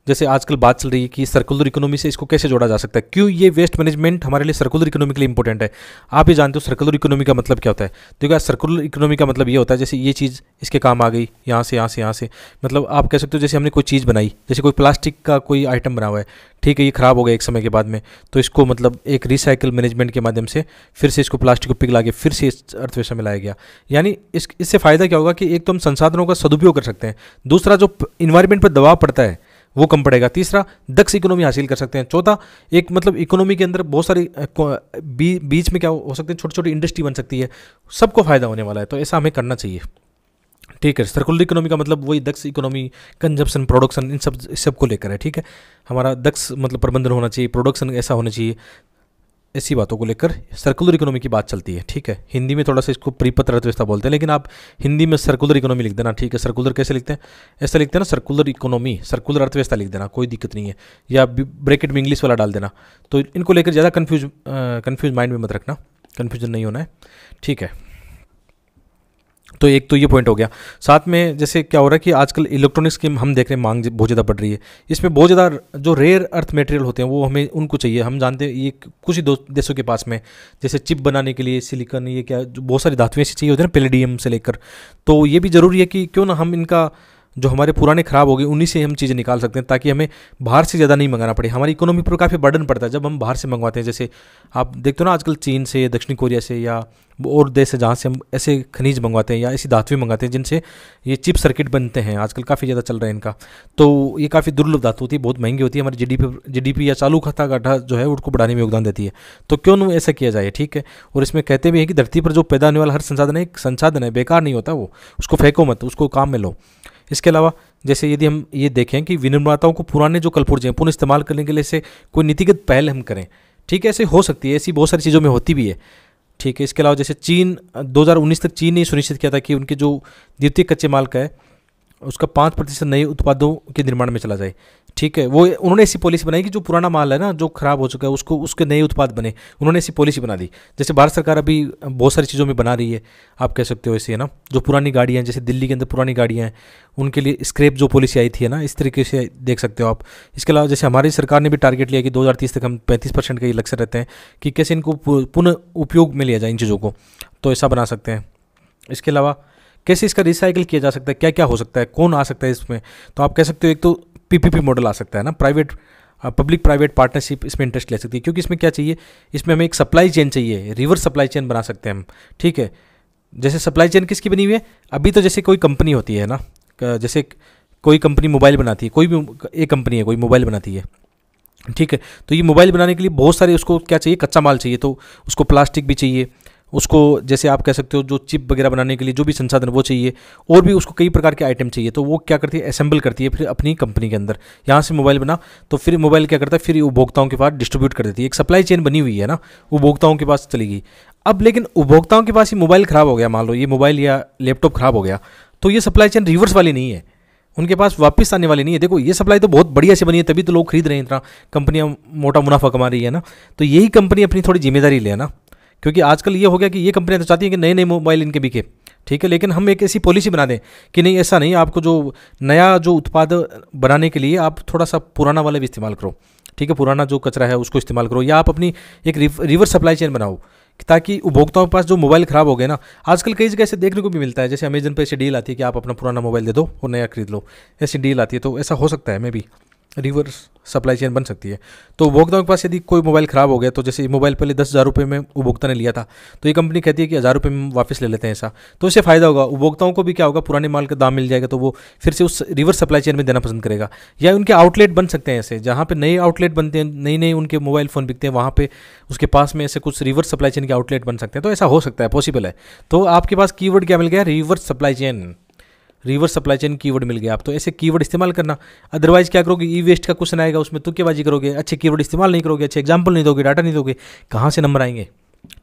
जैसे आजकल बात चल रही है कि सर्कुलर इकोनॉमी से इसको कैसे जोड़ा जा सकता है, क्यों ये वेस्ट मैनेजमेंट हमारे लिए सर्कुलर इकोनॉमी के लिए इंपॉर्टेंट है। आप ये जानते हो सर्कुलर इकोनॉमी का मतलब क्या होता है। देखो, सर्कुलर इकोनॉमी का मतलब ये होता है जैसे ये चीज़ इसके काम आ गई, यहाँ से यहाँ से यहाँ से, मतलब आप कह सकते हो जैसे हमने कोई चीज़ बनाई, जैसे कोई प्लास्टिक का कोई आइटम बना हुआ है, ठीक है, ये ख़राब हो गया एक समय के बाद में, तो इसको मतलब एक रिसाइकिल मैनेजमेंट के माध्यम से फिर से इसको प्लास्टिक को पिघला के फिर से अर्थव्यवस्था में लाया गया। यानी इस इससे फ़ायदा क्या होगा कि एक तो हम संसाधनों का सदुपयोग कर सकते हैं, दूसरा जो इन्वायरमेंट पर दबाव पड़ता है वो कम पड़ेगा, तीसरा दक्ष इकोनॉमी हासिल कर सकते हैं, चौथा एक मतलब इकोनॉमी के अंदर बहुत सारी बी, बीच में क्या हो सकते हैं, छोटी छोटी इंडस्ट्री बन सकती है, सबको फ़ायदा होने वाला है। तो ऐसा हमें करना चाहिए, ठीक है। सर्कुलर इकोनॉमी का मतलब वही दक्ष इकोनॉमी, कंजप्शन, प्रोडक्शन, इन सब सबको लेकर है, ठीक है। हमारा दक्ष मतलब प्रबंधन होना चाहिए, प्रोडक्शन ऐसा होना चाहिए, ऐसी बातों को लेकर सर्कुलर इकोनॉमी की बात चलती है, ठीक है। हिंदी में थोड़ा सा इसको परिपत्र अर्थव्यवस्था बोलते हैं, लेकिन आप हिंदी में सर्कुलर इकोनॉमी लिख देना, ठीक है। सर्कुलर कैसे लिखते हैं, ऐसा लिखते हैं ना, सर्कुलर इकोनॉमी, सर्कुलर अर्थव्यवस्था लिख देना, कोई दिक्कत नहीं है, या ब्रैकेट में इंग्लिश वाला डाल देना। तो इनको लेकर ज़्यादा कन्फ्यूज कन्फ्यूज माइंड में मत रखना, कन्फ्यूजन नहीं होना है, ठीक है। तो एक तो ये पॉइंट हो गया। साथ में जैसे क्या हो रहा है कि आजकल इलेक्ट्रॉनिक्स की हम देख रहे हैं मांग बहुत ज़्यादा बढ़ रही है, इसमें बहुत ज़्यादा जो रेयर अर्थ मटेरियल होते हैं वो हमें उनको चाहिए। हम जानते हैं ये कुछ ही देशों के पास में, जैसे चिप बनाने के लिए सिलिकॉन, ये क्या बहुत सारी धातुएं ऐसी चाहिए होती है ना, पैलेडियम से लेकर, तो ये भी ज़रूरी है कि क्यों ना हम इनका जो हमारे पुराने ख़राब हो गए उन्हीं से हम चीज़ें निकाल सकते हैं, ताकि हमें बाहर से ज़्यादा नहीं मंगाना पड़े। हमारी इकोनॉमी पर काफ़ी बर्डन पड़ता है जब हम बाहर से मंगवाते हैं। जैसे आप देखते हो ना आजकल चीन से, दक्षिण कोरिया से या और देश से, जहाँ से हम ऐसे खनिज मंगवाते हैं या ऐसी धातुएं मंगाते हैं जिनसे ये चिप सर्किट बनते हैं, आजकल काफ़ी ज़्यादा चल रहा है इनका। तो ये काफ़ी दुर्लभ धातु होती है, बहुत महंगी होती है, हमारे जीडीपी जीडीपी या चालू खाता घाटा जो है उसको बढ़ाने में योगदान देती है। तो क्यों न ऐसा किया जाए, ठीक है। और इसमें कहते भी हैं कि धरती पर जो पैदा होने वाला हर संसाधन है एक संसाधन है, बेकार नहीं होता, वो उसको फेंको मत, उसको काम में लो। इसके अलावा जैसे यदि हम ये देखें कि विनिर्माताओं को पुराने जो कलपुर्जे हैं पुनः इस्तेमाल करने के लिए से कोई नीतिगत पहल हम करें, ठीक है, ऐसे हो सकती है, ऐसी बहुत सारी चीज़ों में होती भी है, ठीक है। इसके अलावा जैसे चीन दो हज़ार उन्नीस तक चीन ने सुनिश्चित किया था कि उनके जो द्वितीय कच्चे माल का है उसका पाँच प्रतिशत नए उत्पादों के निर्माण में चला जाए, ठीक है। वो उन्होंने ऐसी पॉलिसी बनाई कि जो पुराना माल है ना, जो ख़राब हो चुका है, उसको उसके नए उत्पाद बने, उन्होंने ऐसी पॉलिसी बना दी। जैसे भारत सरकार अभी बहुत सारी चीज़ों में बना रही है, आप कह सकते हो ऐसे, है ना। जो पुरानी गाड़ियाँ, जैसे दिल्ली के अंदर पुरानी गाड़ियाँ हैं, उनके लिए स्क्रैप जो पॉलिसी आई थी, है ना, इस तरीके से देख सकते हो आप। इसके अलावा जैसे हमारी सरकार ने भी टारगेट लिया कि दो हज़ार तीस तक हम पैंतीस परसेंट का ये लक्ष्य रहते हैं कि कैसे इनको पुनः उपयोग में लिया जाए इन चीज़ों को, तो ऐसा बना सकते हैं। इसके अलावा कैसे इसका रिसाइकिल किया जा सकता है, क्या क्या हो सकता है, कौन आ सकता है इसमें, तो आप कह सकते हो एक तो पीपीपी मॉडल आ सकता है ना, प्राइवेट पब्लिक प्राइवेट पार्टनरशिप इसमें इंटरेस्ट ले सकती है, क्योंकि इसमें क्या चाहिए, इसमें हमें एक सप्लाई चेन चाहिए, रिवर्स सप्लाई चेन बना सकते हैं हम, ठीक है। जैसे सप्लाई चेन किसकी बनी हुई है, अभी तो जैसे कोई कंपनी होती है ना, जैसे कोई कंपनी मोबाइल बनाती है, कोई भी एक कंपनी है कोई मोबाइल बनाती है, ठीक है। तो ये मोबाइल बनाने के लिए बहुत सारे उसको क्या चाहिए, कच्चा माल चाहिए, तो उसको प्लास्टिक भी चाहिए, उसको जैसे आप कह सकते हो जो चिप वगैरह बनाने के लिए जो भी संसाधन वो चाहिए, और भी उसको कई प्रकार के आइटम चाहिए। तो वो क्या करती है, असेंबल करती है फिर अपनी कंपनी के अंदर, यहाँ से मोबाइल बना तो फिर मोबाइल क्या करता है, फिर उपभोक्ताओं के पास डिस्ट्रीब्यूट कर देती है, एक सप्लाई चेन बनी हुई है ना, उपभोक्ताओं के पास चली गई। अब लेकिन उपभोक्ताओं के पास ये मोबाइल ख़राब हो गया, मान लो ये मोबाइल या लैपटॉप ख़राब हो गया, तो ये सप्लाई चेन रिवर्स वाली नहीं है, उनके पास वापस आने वाली नहीं है। देखो ये सप्लाई तो बहुत बढ़िया से बनी है, तभी तो लोग खरीद रहे हैं, इतना कंपनियाँ मोटा मुनाफा कमा रही है ना। तो यही कंपनी अपनी थोड़ी जिम्मेदारी ले ना, क्योंकि आजकल ये हो गया कि ये कंपनियां तो चाहती हैं कि नए नए मोबाइल इनके बिके, ठीक है, लेकिन हम एक ऐसी पॉलिसी बना दें कि नहीं, ऐसा नहीं, आपको जो नया जो उत्पाद बनाने के लिए आप थोड़ा सा पुराना वाला भी इस्तेमाल करो, ठीक है, पुराना जो कचरा है उसको इस्तेमाल करो, या आप अपनी एक रिवर्स सप्लाई चेन बनाओ, ताकि उपभोक्ताओं के पास जो मोबाइल ख़राब हो गए ना, आजकल कई जगह ऐसे देखने को भी मिलता है, जैसे अमेजन पे ऐसी डील आती है कि आप अपना पुराना मोबाइल दे दो और नया खरीद लो, ऐसी डील आती है। तो ऐसा हो सकता है, मैं भी रिवर्स सप्लाई चेन बन सकती है। तो उपभोक्ताओं के पास यदि कोई मोबाइल ख़राब हो गया, तो जैसे मोबाइल पहले दस हज़ार रुपये में उपभोक्ता ने लिया था, तो ये कंपनी कहती है कि हज़ार रुपये में वापस ले लेते हैं, ऐसा तो इससे फ़ायदा होगा, उपभोक्ताओं को भी क्या होगा, पुराने माल का दाम मिल जाएगा, तो वो फिर से उस रिवर्स सप्लाई चेन में देना पसंद करेगा। या उनके आउटलेट बन सकते हैं ऐसे, जहाँ पर नए आउटलेट बनते हैं, नए नए उनके मोबाइल फ़ोन बिकते हैं, वहाँ पर उसके पास में ऐसे कुछ रिवर्स सप्लाई चेन के आउटलेट बन सकते हैं। तो ऐसा हो सकता है, पॉसिबल है। तो आपके पास कीवर्ड क्या मिल गया, reverse supply chain, reverse supply chain keyword मिल गया आप, तो ऐसे कीवर्ड इस्तेमाल करना। अदरवाइज क्या करोगे, ई वेस्ट का क्वेश्चन आएगा, उसमें तुक्केबाजी करोगे, अच्छे कीवर्ड इस्तेमाल नहीं करोगे, अच्छे एग्जाम्पल नहीं दोगे, डाटा नहीं दोगे, कहाँ से नंबर आएंगे,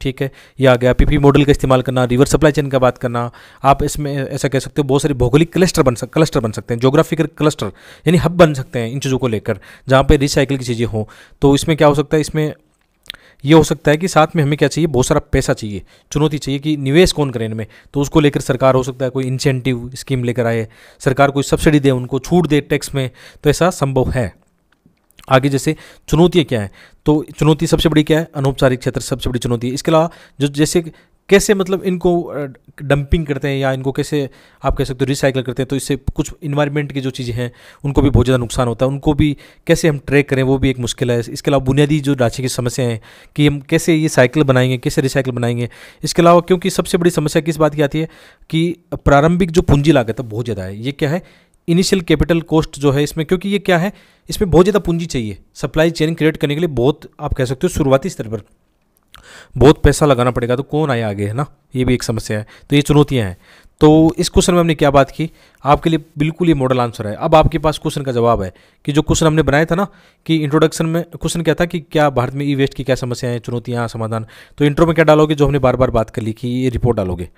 ठीक है। या गया पीपी मॉडल का इस्तेमाल करना, रिवर्स सप्लाई चेन का बात करना, आप इसमें ऐसा कह सकते हो बहुत सारे भौगोलिक क्लस्टर बन सक क्लस्टर बन सकते हैं, जोग्राफिकल क्लस्टर यानी हब बन सकते हैं इन चीज़ों को लेकर, जहाँ पर रिसाइकिल की चीज़ें हों। तो इसमें क्या हो सकता है, इसमें ये हो सकता है कि साथ में हमें क्या चाहिए, बहुत सारा पैसा चाहिए, चुनौती चाहिए कि निवेश कौन करें इनमें, तो उसको लेकर सरकार हो सकता है कोई इंसेंटिव स्कीम लेकर आए, सरकार कोई सब्सिडी दे, उनको छूट दे टैक्स में, तो ऐसा संभव है। आगे जैसे चुनौतियाँ क्या हैं, तो चुनौती सबसे बड़ी क्या है, अनौपचारिक क्षेत्र सबसे बड़ी चुनौती है। इसके अलावा जो जैसे कैसे मतलब इनको डंपिंग करते हैं, या इनको कैसे आप कह सकते हो रिसाइकिल करते हैं, तो इससे कुछ इन्वायरमेंट की जो चीज़ें हैं उनको भी बहुत ज़्यादा नुकसान होता है, उनको भी कैसे हम ट्रैक करें, वो भी एक मुश्किल है। इसके अलावा बुनियादी जो ढांचे की समस्या है कि हम कैसे ये साइकिल बनाएंगे, कैसे रिसाइकिल बनाएंगे। इसके अलावा क्योंकि सबसे बड़ी समस्या किस बात की आती है कि प्रारंभिक जो पूंजी लागत है बहुत ज़्यादा है, ये क्या है, इनिशियल कैपिटल कॉस्ट जो है इसमें, क्योंकि ये क्या है, इसमें बहुत ज़्यादा पूंजी चाहिए सप्लाई चेन क्रिएट करने के लिए, बहुत आप कह सकते हो शुरुआती स्तर पर बहुत पैसा लगाना पड़ेगा, तो कौन आया आगे, है ना, ये भी एक समस्या है। तो ये चुनौतियां हैं। तो इस क्वेश्चन में हमने क्या बात की, आपके लिए बिल्कुल ये मॉडल आंसर है। अब आपके पास क्वेश्चन का जवाब है कि जो क्वेश्चन हमने बनाया था ना कि इंट्रोडक्शन में क्वेश्चन क्या था कि क्या भारत में ई वेस्ट की क्या समस्याएं हैं, चुनौतियां, समाधान, तो इंट्रो में क्या डालोगे, जो हमने बार बार बात कर ली कि ये रिपोर्ट डालोगे,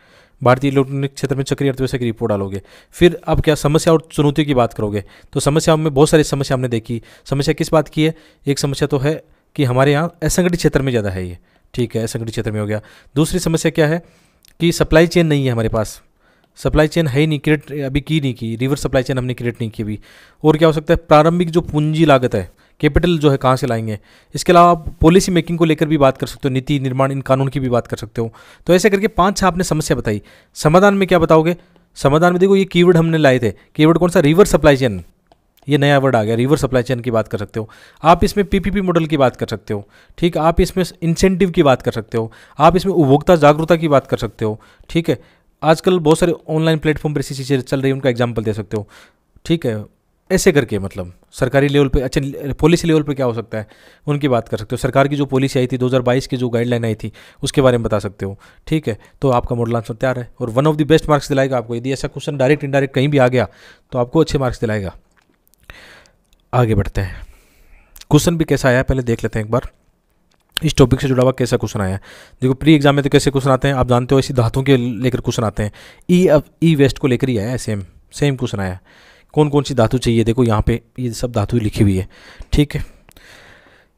भारतीय इलेक्ट्रॉनिक क्षेत्र में चक्रीय अर्थव्यवस्था की रिपोर्ट डालोगे। फिर अब क्या समस्या और चुनौतियों की बात करोगे, तो समस्याओं में बहुत सारी समस्या हमने देखी। समस्या किस बात की है, एक समस्या तो है कि हमारे यहाँ असंगठित क्षेत्र में ज़्यादा है ये, ठीक है, असंगठित क्षेत्र में हो गया। दूसरी समस्या क्या है कि सप्लाई चेन नहीं है हमारे पास, सप्लाई चेन है ही नहीं, क्रिएट अभी की नहीं की, रिवर्स सप्लाई चेन हमने क्रिएट नहीं की अभी। और क्या हो सकता है, प्रारंभिक जो पूंजी लागत है, कैपिटल जो है कहाँ से लाएंगे। इसके अलावा आप पॉलिसी मेकिंग को लेकर भी बात कर सकते हो, नीति निर्माण, इन कानून की भी बात कर सकते हो। तो ऐसे करके पाँच छः आपने समस्या बताई। समाधान में क्या बताओगे, समाधान में देखो ये कीवर्ड हमने लाए थे, कीवर्ड कौन सा, रिवर्स सप्लाई चेन, ये नया वर्ड आ गया, रिवर्स सप्लाई चेन की बात कर सकते हो आप, इसमें पीपीपी मॉडल की बात कर सकते हो, ठीक, आप इसमें इंसेंटिव की बात कर सकते हो, आप इसमें उपभोक्ता जागरूकता की बात कर सकते हो, ठीक है। आजकल बहुत सारे ऑनलाइन प्लेटफॉर्म पर ऐसी चीज़ें चल रही है, उनका एग्जाम्पल दे सकते हो, ठीक है। ऐसे करके मतलब सरकारी लेवल पे, अच्छा पॉलिसी लेवल पे क्या हो सकता है उनकी बात कर सकते हो। सरकार की जो पॉलिसी आई थी दो हज़ार बाईस की जो गाइडलाइन आई थी उसके बारे में बता सकते हो। ठीक है, तो आपका मॉडल आंसर तैयार है और one of the best marks दिलाएगा आपको। यदि ऐसा क्वेश्चन डायरेक्ट इनडायरेक्ट कहीं भी आ गया तो आपको अच्छे मार्क्स दिलाएगा। आगे बढ़ते हैं, क्वेश्चन भी कैसा आया है पहले देख लेते हैं एक बार। इस टॉपिक से जुड़ा हुआ कैसा क्वेश्चन आया है, देखो प्री एग्जाम में तो कैसे क्वेश्चन आते हैं आप जानते हो, ऐसी धातुओं के लेकर क्वेश्चन आते हैं। ई अब ई वेस्ट को लेकर ही आया है, सेम सेम क्वेश्चन आया है। कौन कौन सी धातु चाहिए, देखो यहाँ पे ये सब धातु लिखी हुई है। ठीक है,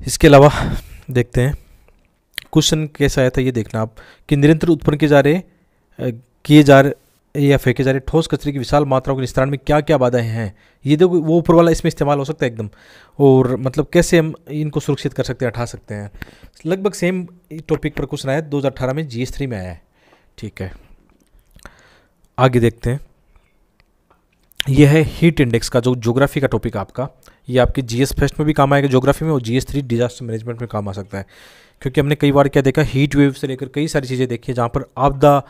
इसके अलावा देखते हैं क्वेश्चन कैसा आया था ये देखना आप, कि निरंतर उत्पन्न किए जा रहे किए जा रहे या फेंके जा रहे ठोस कचरे की विशाल मात्राओं के निस्तारण में क्या क्या बाधाएं हैं। ये देखो वो ऊपर वाला इसमें इस्तेमाल हो सकता है एकदम, और मतलब कैसे हम इनको सुरक्षित कर सकते हैं, हटा सकते हैं। लगभग सेम टॉपिक पर क्वेश्चन आया दो हज़ार अठारह में, जी एस थ्री में आया है। ठीक है, आगे देखते हैं, यह है हीट इंडेक्स का जो ज्योग्राफी का टॉपिक आपका, ये आपके जीएस फर्स्ट में भी काम आएगा ज्योग्राफी में, और जीएस थ्री डिजास्टर मैनेजमेंट में काम आ सकता है। क्योंकि हमने कई बार क्या देखा, हीट वेव से लेकर कई सारी चीज़ें देखी है जहाँ पर आपदा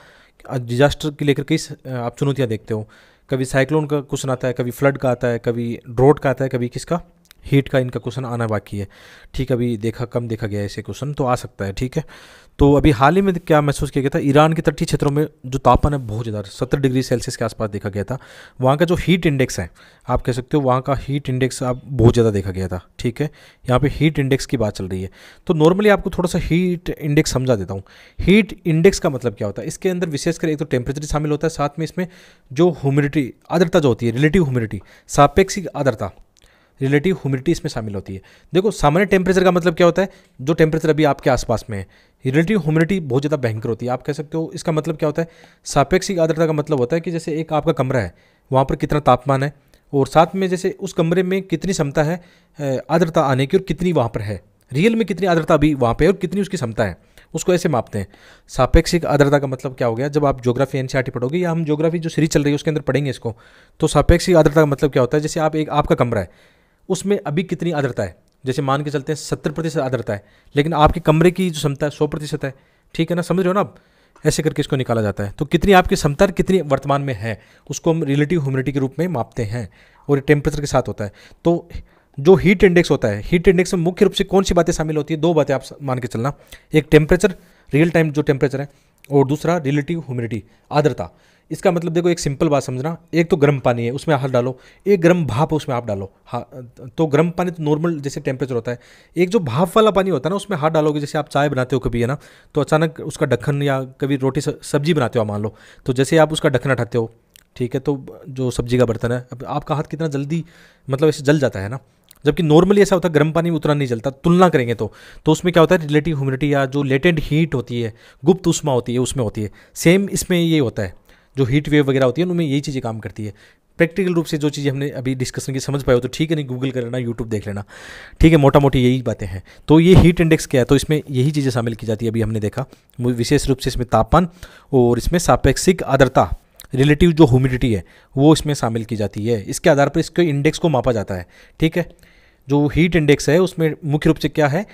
डिजास्टर के लेकर कई आप चुनौतियाँ देखते हो। कभी साइक्लोन का क्वेश्चन आता है, कभी फ्लड का आता है, कभी ड्रॉट का आता है, कभी किसका हीट का, इनका क्वेश्चन आना बाकी है। ठीक, अभी देखा कम देखा गया है ऐसे क्वेश्चन, तो आ सकता है। ठीक है, तो अभी हाल ही में क्या महसूस किया गया था, ईरान के तटीय क्षेत्रों में जो तापमान है बहुत ज़्यादा सत्तर डिग्री सेल्सियस के आसपास देखा गया था। वहाँ का जो हीट इंडेक्स है आप कह सकते हो, वहाँ का हीट इंडेक्स आप बहुत ज़्यादा देखा गया था। ठीक है, यहाँ पे हीट इंडेक्स की बात चल रही है, तो नॉर्मली आपको थोड़ा सा हीट इंडेक्स समझा देता हूँ। हीट इंडेक्स का मतलब क्या होता है, इसके अंदर विशेषकर एक तो टेम्परेचर शामिल होता है, साथ में इसमें जो ह्यूमिडिटी आर्द्रता जो होती है, रिलेटिव ह्यूमिडिटी सापेक्षिक आर्द्रता रिलेटिव ह्यूमिडिटी इसमें शामिल होती है। देखो सामान्य टेम्परेचर का मतलब क्या होता है, जो टेम्परेचर अभी आपके आसपास में है। रिलेटिव ह्यूमिडिटी बहुत ज़्यादा भयंकर होती है, आप कह सकते हो। इसका मतलब क्या होता है, सापेक्षिक आर्द्रता का मतलब होता है कि जैसे एक आपका कमरा है वहाँ पर कितना तापमान है, और साथ में जैसे उस कमरे में कितनी क्षमता है आर्द्रता आने की, और कितनी वहाँ पर है रियल में, कितनी आर्द्रता अभी वहाँ पर है और कितनी उसकी क्षमता है, उसको ऐसे मापते हैं। सापेक्षिक आर्द्रता का मतलब क्या हो गया, जब आप ज्योग्राफी एनसीईआरटी पढ़ोगे या हम ज्योग्राफी जो सीरीज चल रही है उसके अंदर पढ़ेंगे इसको, तो सापेक्षिक आर्द्रता का मतलब क्या होता है, जैसे आप एक आपका कमरा है उसमें अभी कितनी आर्द्रता है, जैसे मान के चलते हैं सत्तर प्रतिशत आर्द्रता है, लेकिन आपके कमरे की जो क्षमता है सौ प्रतिशत है। ठीक है ना, समझ रहे हो ना आप, ऐसे करके इसको निकाला जाता है। तो कितनी आपकी क्षमता कितनी वर्तमान में है उसको हम रिलेटिव ह्यूमिडिटी के रूप में मापते हैं, और टेम्परेचर के साथ होता है। तो जो हीट इंडेक्स होता है, हीट इंडेक्स में मुख्य रूप से कौन सी बातें शामिल होती है, दो बातें आप मान के चलना, एक टेम्परेचर रियल टाइम जो टेम्परेचर है, और दूसरा रिलेटिव ह्यूमिडिटी आर्द्रता। इसका मतलब देखो एक सिंपल बात समझना, एक तो गर्म पानी है उसमें हाथ डालो, एक गर्म भाप उसमें आप डालो, हाँ तो गर्म पानी तो नॉर्मल जैसे टेम्परेचर होता है, एक जो भाप वाला पानी होता है ना उसमें हाथ डालोगे, जैसे आप चाय बनाते हो कभी है ना, तो अचानक उसका ढक्कन, या कभी रोटी सब्जी बनाते हो मान लो, तो जैसे आप उसका ढक्कन हटाते हो, ठीक है, तो जो सब्जी का बर्तन है अब आपका हाथ कितना जल्दी मतलब ऐसे जल जाता है ना, जबकि नॉर्मली ऐसा होता है गर्म पानी में उतना नहीं जलता। तुलना करेंगे तो तो उसमें क्या होता है, रिलेटिव ह्यूमिडिटी या जो लेटेंट हीट होती है, गुप्त ऊष्मा होती है उसमें होती है। सेम इसमें ये होता है, जो हीट वेव वगैरह होती है उनमें यही चीज़ें काम करती है। प्रैक्टिकल रूप से जो चीज़ें हमने अभी डिस्कशन की समझ पाए हो तो ठीक है, नहीं गूगल कर लेना, यूट्यूब देख लेना। ठीक है, मोटा मोटी यही बातें हैं। तो ये हीट इंडेक्स क्या है, तो इसमें यही चीज़ें शामिल की जाती है। अभी हमने देखा विशेष रूप से इसमें तापमान और इसमें सापेक्षिक आर्द्रता रिलेटिव जो ह्यूमिडिटी है वो इसमें शामिल की जाती है। इसके आधार पर इसके इंडेक्स को मापा जाता है। ठीक है, जो हीट इंडेक्स है उसमें मुख्य रूप से क्या है,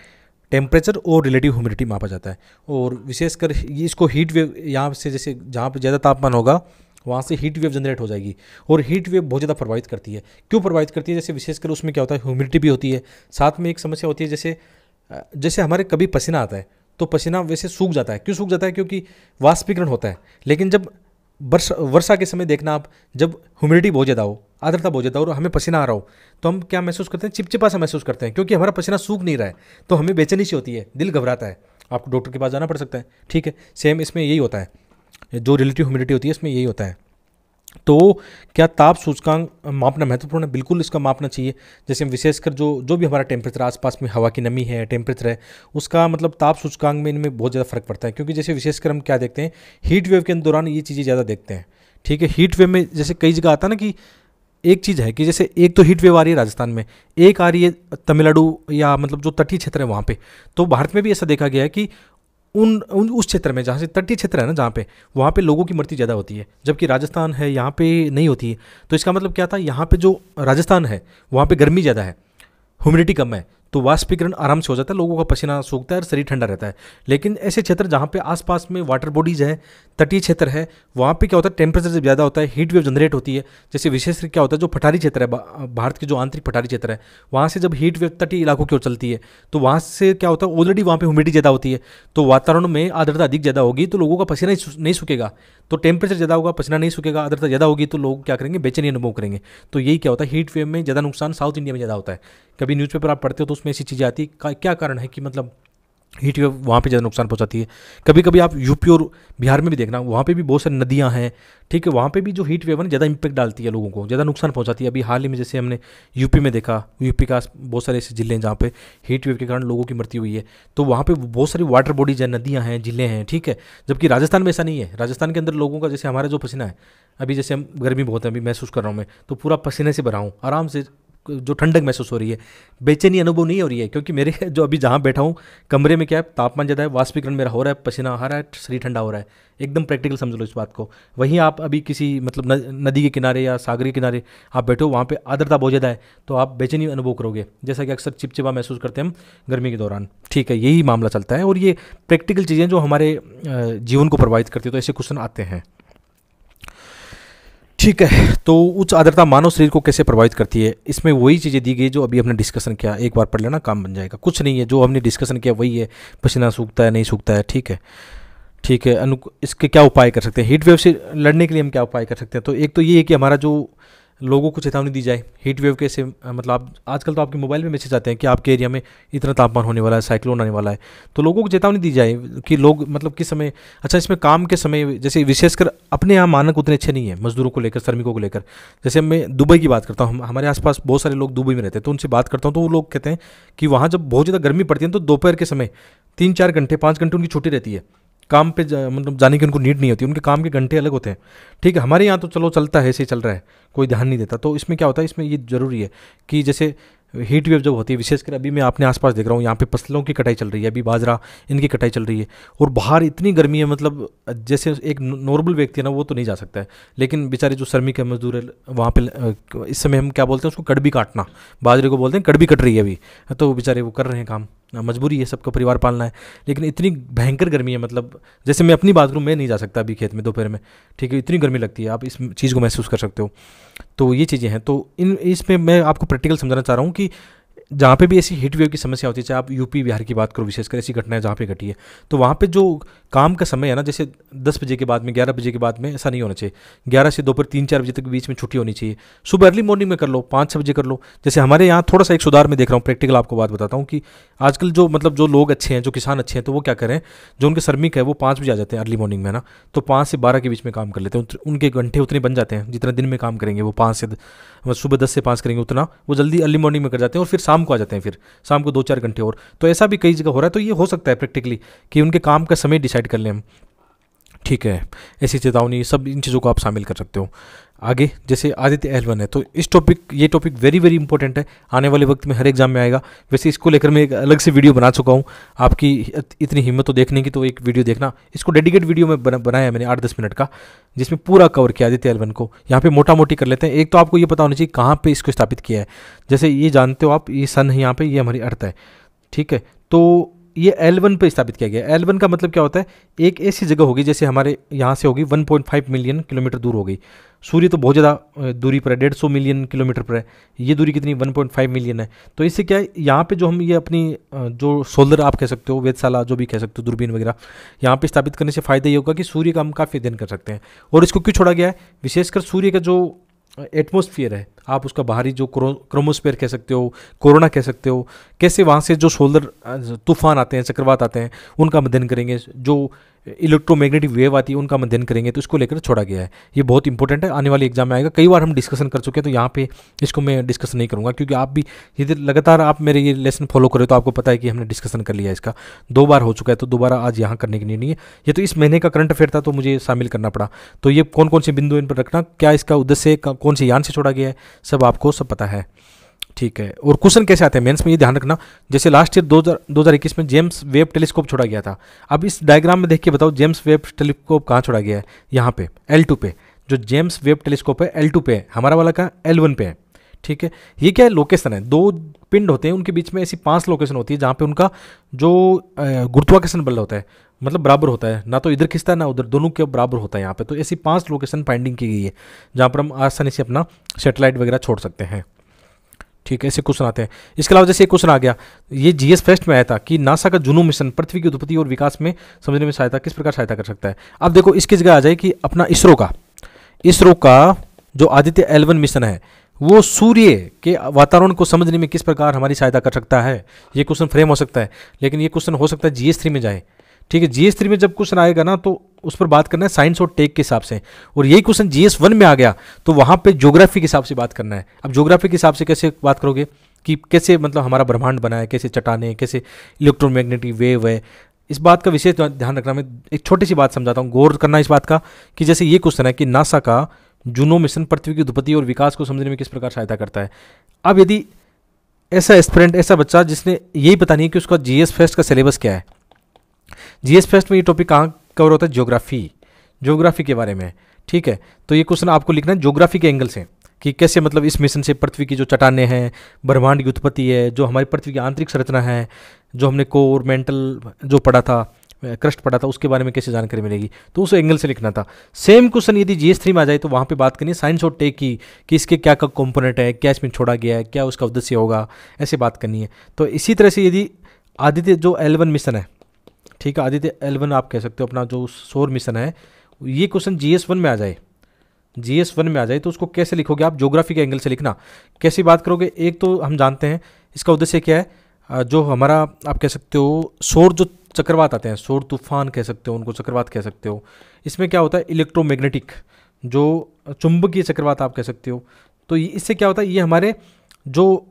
टेम्परेचर और रिलेटिव ह्यूमिडिटी मापा जाता है। और विशेषकर ये इसको हीट वेव, यहाँ से जैसे जहाँ पर ज़्यादा तापमान होगा वहाँ से हीट वेव जनरेट हो जाएगी, और हीट वेव बहुत ज़्यादा प्रभावित करती है। क्यों प्रभावित करती है, जैसे विशेषकर उसमें क्या होता है, ह्यूमिडिटी भी होती है, साथ में एक समस्या होती है जैसे जैसे हमारे कभी पसीना आता है तो पसीना वैसे सूख जाता है। क्यों सूख जाता है, क्योंकि वाष्पीकरण होता है। लेकिन जब वर्षा वर्षा के समय देखना आप, जब ह्यूमिडिटी बहुत ज़्यादा हो, आर्द्रता बहुत ज़्यादा हो और हमें पसीना आ रहा हो, तो हम क्या महसूस करते हैं, चिपचिपा सा महसूस करते हैं, क्योंकि हमारा पसीना सूख नहीं रहा है, तो हमें बेचैनी सी होती है, दिल घबराता है, आपको डॉक्टर के पास जाना पड़ सकता है। ठीक है, सेम इसमें यही होता है, जो रिलेटिव ह्यूमिडिटी होती है इसमें यही होता है। तो क्या ताप सूचकांक मापना महत्वपूर्ण है, बिल्कुल इसका मापना चाहिए। जैसे हम विशेषकर जो जो भी हमारा टेम्परेचर आसपास में हवा की नमी है, टेम्परेचर है, उसका मतलब ताप सूचकांक में इनमें बहुत ज़्यादा फर्क पड़ता है। क्योंकि जैसे विशेषकर हम क्या देखते हैं, हीट वेव के दौरान ये चीज़ें ज़्यादा देखते हैं। ठीक है, हीट वेव में जैसे कई जगह आता है ना, कि एक चीज़ है कि जैसे एक तो हीट वेव आ रही है राजस्थान में, एक आ रही है तमिलनाडु या मतलब जो तटीय क्षेत्र है वहाँ पे। तो भारत में भी ऐसा देखा गया है कि उन, उन उस क्षेत्र में जहाँ से तटीय क्षेत्र है ना, जहाँ पे वहाँ पे लोगों की मृत्यु ज़्यादा होती है, जबकि राजस्थान है यहाँ पे नहीं होती है। तो इसका मतलब क्या था, यहाँ पे जो राजस्थान है वहाँ पे गर्मी ज़्यादा है, ह्यूमिडिटी कम है, तो वाष्पीकरण आराम से हो जाता है, लोगों का पसीना सूखता है और शरीर ठंडा रहता है। लेकिन ऐसे क्षेत्र जहाँ पे आसपास में वाटर बॉडीज़ है, तटीय क्षेत्र है, वहाँ पे क्या होता है, टेम्परेचर जब ज़्यादा होता है हीट वेव जनरेट होती है। जैसे विशेष क्या होता है, जो पठारी क्षेत्र है भारत के, जो आंतरिक पठारी क्षेत्र है, वहाँ से जब हीट वेव तटीय इलाकों की ओर चलती है तो वहाँ से क्या होता है, ऑलरेडी वहाँ पर ह्यूमिडिटी ज़्यादा होती है, तो वातावरण में आर्द्रता अधिक ज़्यादा होगी तो लोगों का पसीना नहीं सूखेगा। तो टेम्परेचर ज़्यादा होगा, पसीना नहीं सूखेगा, आर्द्रता ज़्यादा होगी तो लोग क्या करेंगे, बेचैनी अनुभव करेंगे। तो यही क्या होता है, हीट वेव में ज़्यादा नुकसान साउथ इंडिया में ज़्यादा होता है। कभी न्यूज़पेपर आप पढ़ते हो तो उसमें ऐसी चीज़ें आती है, क्या कारण है कि मतलब हीट वेव वहाँ पे ज़्यादा नुकसान पहुँचाती है। कभी कभी आप यूपी और बिहार में भी देखना, वहाँ पे भी बहुत सारी नदियाँ हैं, ठीक है, वहाँ पे भी जो हीट वेव है ज़्यादा इम्पैक्ट डालती है, लोगों को ज़्यादा नुकसान पहुँचाती है। अभी हाल ही में जैसे हमने यूपी में देखा, यूपी का बहुत सारे ऐसे जिले हैं जहाँ पे हीट वेव के कारण लोगों की मृत्यु हुई है। तो वहाँ पर बहुत सारी वाटर बॉडीज़ हैं, नदियाँ हैं, जिले हैं, ठीक है। जबकि राजस्थान में ऐसा नहीं है, राजस्थान के अंदर लोगों का जैसे हमारा जो पसीना है, अभी जैसे हम गर्मी बहुत है अभी महसूस कर रहा हूँ मैं, तो पूरा पसीने से भरा हूँ, आराम से जो ठंडक महसूस हो रही है, बेचैनी अनुभव नहीं हो रही है, क्योंकि मेरे जो अभी जहाँ बैठा हूँ कमरे में क्या है, तापमान ज़्यादा है, वाष्पीकरण मेरा हो रहा है, पसीना आ रहा है, शरीर ठंडा हो रहा है। एकदम प्रैक्टिकल समझ लो इस बात को। वहीं आप अभी किसी मतलब नदी के किनारे या सागर के किनारे आप बैठो, वहाँ पे आर्द्रता बहुत ज़्यादा है तो आप बेचैनी अनुभव करोगे, जैसा कि अक्सर चिपचिपा महसूस करते हैं हम गर्मी के दौरान, ठीक है। यही मामला चलता है और ये प्रैक्टिकल चीज़ें जो हमारे जीवन को प्रभावित करती है, तो ऐसे क्वेश्चन आते हैं, ठीक है। तो उच्च आर्द्रता मानव शरीर को कैसे प्रभावित करती है, इसमें वही चीज़ें दी गई जो अभी हमने डिस्कशन किया, एक बार पढ़ लेना काम बन जाएगा, कुछ नहीं है, जो हमने डिस्कशन किया वही है, पसीना सूखता है नहीं सूखता है, ठीक है ठीक है। अनु इसके क्या उपाय कर सकते हैं, हीट वेव से लड़ने के लिए हम क्या उपाय कर सकते हैं, तो एक तो ये है कि हमारा जो लोगों को चेतावनी दी जाए हीट वेव कैसे, मतलब आप आजकल तो आपके मोबाइल में मैसेज आते हैं कि आपके एरिया में इतना तापमान होने वाला है, साइक्लोन आने वाला है, तो लोगों को चेतावनी दी जाए कि लोग मतलब किस समय, अच्छा इसमें काम के समय जैसे विशेषकर अपने यहाँ मानक उतने अच्छे नहीं है मजदूरों को लेकर, श्रमिकों को लेकर। जैसे मैं दुबई की बात करता हूँ, हम, हमारे आसपास बहुत सारे लोग दुबई में रहते हैं, तो उनसे बात करता हूँ तो वो लोग कहते हैं कि वहाँ जब बहुत ज़्यादा गर्मी पड़ती है तो दोपहर के समय तीन चार घंटे पाँच घंटे उनकी छुट्टी रहती है, काम पे जा, मतलब जाने की उनको नीड नहीं होती, उनके काम के घंटे अलग होते हैं, ठीक है। हमारे यहाँ तो चलो चलता है, ऐसे ही चल रहा है, कोई ध्यान नहीं देता। तो इसमें क्या होता है, इसमें ये ज़रूरी है कि जैसे हीट वेव जब होती है, विशेषकर अभी मैं अपने आसपास देख रहा हूँ, यहाँ पे फसलों की कटाई चल रही है, अभी बाजरा इनकी कटाई चल रही है और बाहर इतनी गर्मी है, मतलब जैसे एक नॉर्मल व्यक्ति है ना वो तो नहीं जा सकता है, लेकिन बेचारे जो श्रमिक है मजदूर है वहाँ पे इस समय हम क्या बोलते हैं उसको, कड़बी काटना, बाजरे को बोलते हैं कड़बी कट रही है अभी, तो बेचारे वो कर रहे हैं काम, मजबूरी है, सबका परिवार पालना है। लेकिन इतनी भयंकर गर्मी है, मतलब जैसे मैं अपनी बात करूँ मैं नहीं जा सकता अभी खेत में दोपहर में, ठीक है, इतनी गर्मी लगती है, आप इस चीज़ को महसूस कर सकते हो। तो ये चीज़ें हैं, तो इन इसमें मैं आपको प्रैक्टिकल समझाना चाह रहा हूँ कि जहाँ पे भी ऐसी हीट वेव की समस्या होती है, चाहे आप यूपी बिहार की बात करो, विशेषकर ऐसी घटनाएं जहाँ पे घटी है, तो वहाँ पे जो काम का समय है ना, जैसे दस बजे के बाद में ग्यारह बजे के बाद में ऐसा नहीं होना चाहिए, ग्यारह से दोपहर तीन चार बजे तक के बीच में छुट्टी होनी चाहिए, सुबह अर्ली मॉर्निंग में कर लो, पाँच छः बजे कर लो। जैसे हमारे यहाँ थोड़ा सा एक सुधार में देख रहा हूँ, प्रैक्टिकल आपको बात बताता हूँ कि आजकल जो मतलब जो लोग अच्छे हैं, जो किसान अच्छे हैं, तो वो क्या करें, जो उनके श्रमिक है वो पाँच बजे आ जाते हैं अर्ली मॉर्निंग में ना, तो पाँच से बारह के बीच में काम कर लेते हैं, उनके घंटे उतने बन जाते हैं जितना दिन में काम करेंगे वो, पाँच से सुबह दस से पाँच करेंगे उतना वो जल्दी अर्ली मॉर्निंग में कर जाते हैं और फिर शाम को आ जाते हैं, फिर शाम को दो चार घंटे और। तो ऐसा भी कई जगह हो रहा है, तो ये हो सकता है प्रैक्टिकली कि उनके काम का समय डिसाइड कर लें हम, ठीक है। ऐसी चेतावनी सब इन चीज़ों को आप शामिल कर सकते हो। आगे जैसे आदित्य एलवन है, तो इस टॉपिक ये टॉपिक वेरी वेरी इंपॉर्टेंट है, आने वाले वक्त में हर एग्जाम में आएगा। वैसे इसको लेकर मैं एक अलग से वीडियो बना चुका हूँ, आपकी इतनी हिम्मत तो देखने की तो एक वीडियो देखना, इसको डेडिकेट वीडियो में बना, बनाया मैंने आठ दस मिनट का, जिसमें पूरा कवर किया आदित्य एलवन को। यहाँ पे मोटा मोटी कर लेते हैं। एक तो आपको ये पता होना चाहिए कहाँ पर इसको स्थापित किया है, जैसे ये जानते हो आप ये सन है यहाँ पर, ये हमारी अर्थ है, ठीक है। तो ये एल वन पे स्थापित किया गया है। एल वन का मतलब क्या होता है, एक ऐसी जगह होगी जैसे हमारे यहाँ से होगी एक पॉइंट पाँच मिलियन किलोमीटर दूर होगी। सूर्य तो बहुत ज़्यादा दूरी पर है, डेढ़ सौ मिलियन किलोमीटर पर है, ये दूरी कितनी एक पॉइंट पाँच मिलियन है। तो इससे क्या है, यहाँ पे जो हम ये अपनी जो सोलर आप कह सकते हो, वेधशाला जो भी कह सकते हो, दूरबीन वगैरह यहाँ पे स्थापित करने से फ़ायदा ये होगा कि सूर्य का हम काफ़ी अध्ययन कर सकते हैं। और इसको क्यों छोड़ा गया है, विशेषकर सूर्य का जो एटमॉस्फेयर है, आप उसका बाहरी जो क्रोमोस्फेयर कह सकते हो, कोरोना कह सकते हो, कैसे वहाँ से जो सोलर तूफान आते हैं, चक्रवात आते हैं, उनका अध्ययन करेंगे, जो इलेक्ट्रोमैग्नेटिक वेव आती है उनका अध्ययन करेंगे। तो इसको लेकर छोड़ा गया है, ये बहुत इंपॉर्टेंट है, आने वाले एग्जाम में आएगा। कई बार हम डिस्कशन कर चुके हैं, तो यहाँ पे इसको मैं डिस्कस नहीं करूँगा, क्योंकि आप भी यदि लगातार आप मेरे ये लेसन फॉलो करें तो आपको पता है कि हमने डिस्कशन कर लिया, इसका दो बार हो चुका है, तो दोबारा आज यहाँ करने की नीड नहीं है। ये तो इस महीने का करंट अफेयर था, तो मुझे शामिल करना पड़ा। तो ये कौन कौन से बिंदु इन पर रखना, क्या इसका उद्देश्य, कौन से यान से छोड़ा गया है, सब आपको सब पता है, ठीक है। और क्वेश्चन कैसे आते हैं मेंस में, ये ध्यान रखना। जैसे लास्ट ईयर दो हज़ार इक्कीस में जेम्स वेब टेलीस्कोप छोड़ा गया था। अब इस डायग्राम में देख के बताओ जेम्स वेब टेलीस्कोप कहाँ छोड़ा गया है, यहाँ पे एल टू पे। जो जेम्स वेब टेलीस्कोप है एल टू पे है, हमारा वाला का एल वन पे है, ठीक है। ये क्या है, लोकेशन है। दो पिंड होते हैं उनके बीच में ऐसी पांच लोकेशन होती है जहाँ पे उनका जो गुरुत्वाकर्षण बल होता है मतलब बराबर होता है, ना तो इधर खिंचता है ना उधर, दोनों के बराबर होता है यहाँ पे। तो ऐसी पांच लोकेशन फाइंडिंग की गई है जहाँ पर हम आसानी से अपना सेटेलाइट वगैरह छोड़ सकते हैं। ठीक है, ऐसे क्वेश्चन आते हैं। इसके अलावा जैसे एक क्वेश्चन आ गया, ये जीएस फेस्ट में आया था कि नासा का जुनू मिशन पृथ्वी की उत्पत्ति और विकास में समझने में सहायता किस प्रकार सहायता कर सकता है। अब देखो इसकी जगह आ जाए कि अपना इसरो का इसरो का जो आदित्य एल वन मिशन है वो सूर्य के वातावरण को समझने में किस प्रकार हमारी सहायता कर सकता है। ये क्वेश्चन फ्रेम हो सकता है, लेकिन ये क्वेश्चन हो सकता है जीएस थ्री में जाए। ठीक है, जीएस थ्री में जब क्वेश्चन आएगा ना तो उस पर बात करना है साइंस और टेक के हिसाब से, और यही क्वेश्चन जीएस वन में आ गया तो वहाँ पे ज्योग्राफी के हिसाब से बात करना है। अब ज्योग्राफी के हिसाब से कैसे बात करोगे कि कैसे मतलब हमारा ब्रह्मांड बना है, कैसे चट्टाने, कैसे इलेक्ट्रोमैग्नेटिक वेव है, इस बात का विशेष ध्यान रखना। मैं एक छोटी सी बात समझाता हूँ, गौर करना इस बात का कि जैसे ये क्वेश्चन है कि नासा का जुनो मिशन पृथ्वी की उत्पत्ति और विकास को समझने में किस प्रकार सहायता करता है। अब यदि ऐसा एस्पिरेंट, ऐसा बच्चा जिसने यही पता नहीं है कि उसका जीएस फेस्ट का सिलेबस क्या है, जीएस फेस्ट में ये टॉपिक कहाँ कवर होता है, ज्योग्राफी, ज्योग्राफी के बारे में। ठीक है, तो ये क्वेश्चन आपको लिखना है ज्योग्राफी के एंगल से कि कैसे मतलब इस मिशन से पृथ्वी की जो चट्टाने हैं, ब्रह्मांड की उत्पत्ति है, जो हमारी पृथ्वी की आंतरिक संरचना है, जो हमने कोर मेंटल जो पढ़ा था, क्रस्ट पढ़ा था, उसके बारे में कैसे जानकारी मिलेगी, तो उस एंगल से लिखना था। सेम क्वेश्चन यदि जीएस थ्री में आ जाए तो वहाँ पे बात करनी है साइंस और टेक की कि इसके क्या क्या कंपोनेंट है, क्या इसमें छोड़ा गया है, क्या उसका उद्देश्य होगा, ऐसे बात करनी है। तो इसी तरह से यदि आदित्य जो एल वन मिशन है, ठीक है, आदित्य एल वन आप कह सकते हो अपना जो सौर मिशन है, ये क्वेश्चन जीएस वन में आ जाए, जीएस वन में आ जाए तो उसको कैसे लिखोगे आप, ज्योग्राफी के एंगल से लिखना। कैसे बात करोगे, एक तो हम जानते हैं इसका उद्देश्य क्या है, जो हमारा आप कह सकते हो सौर जो चक्रवात आते हैं, सौर तूफान कह सकते हो उनको, चक्रवात कह सकते हो, इसमें क्या होता है इलेक्ट्रोमैग्नेटिक जो चुंबकीय चक्रवात आप कह सकते हो। तो इससे क्या होता है, ये हमारे जो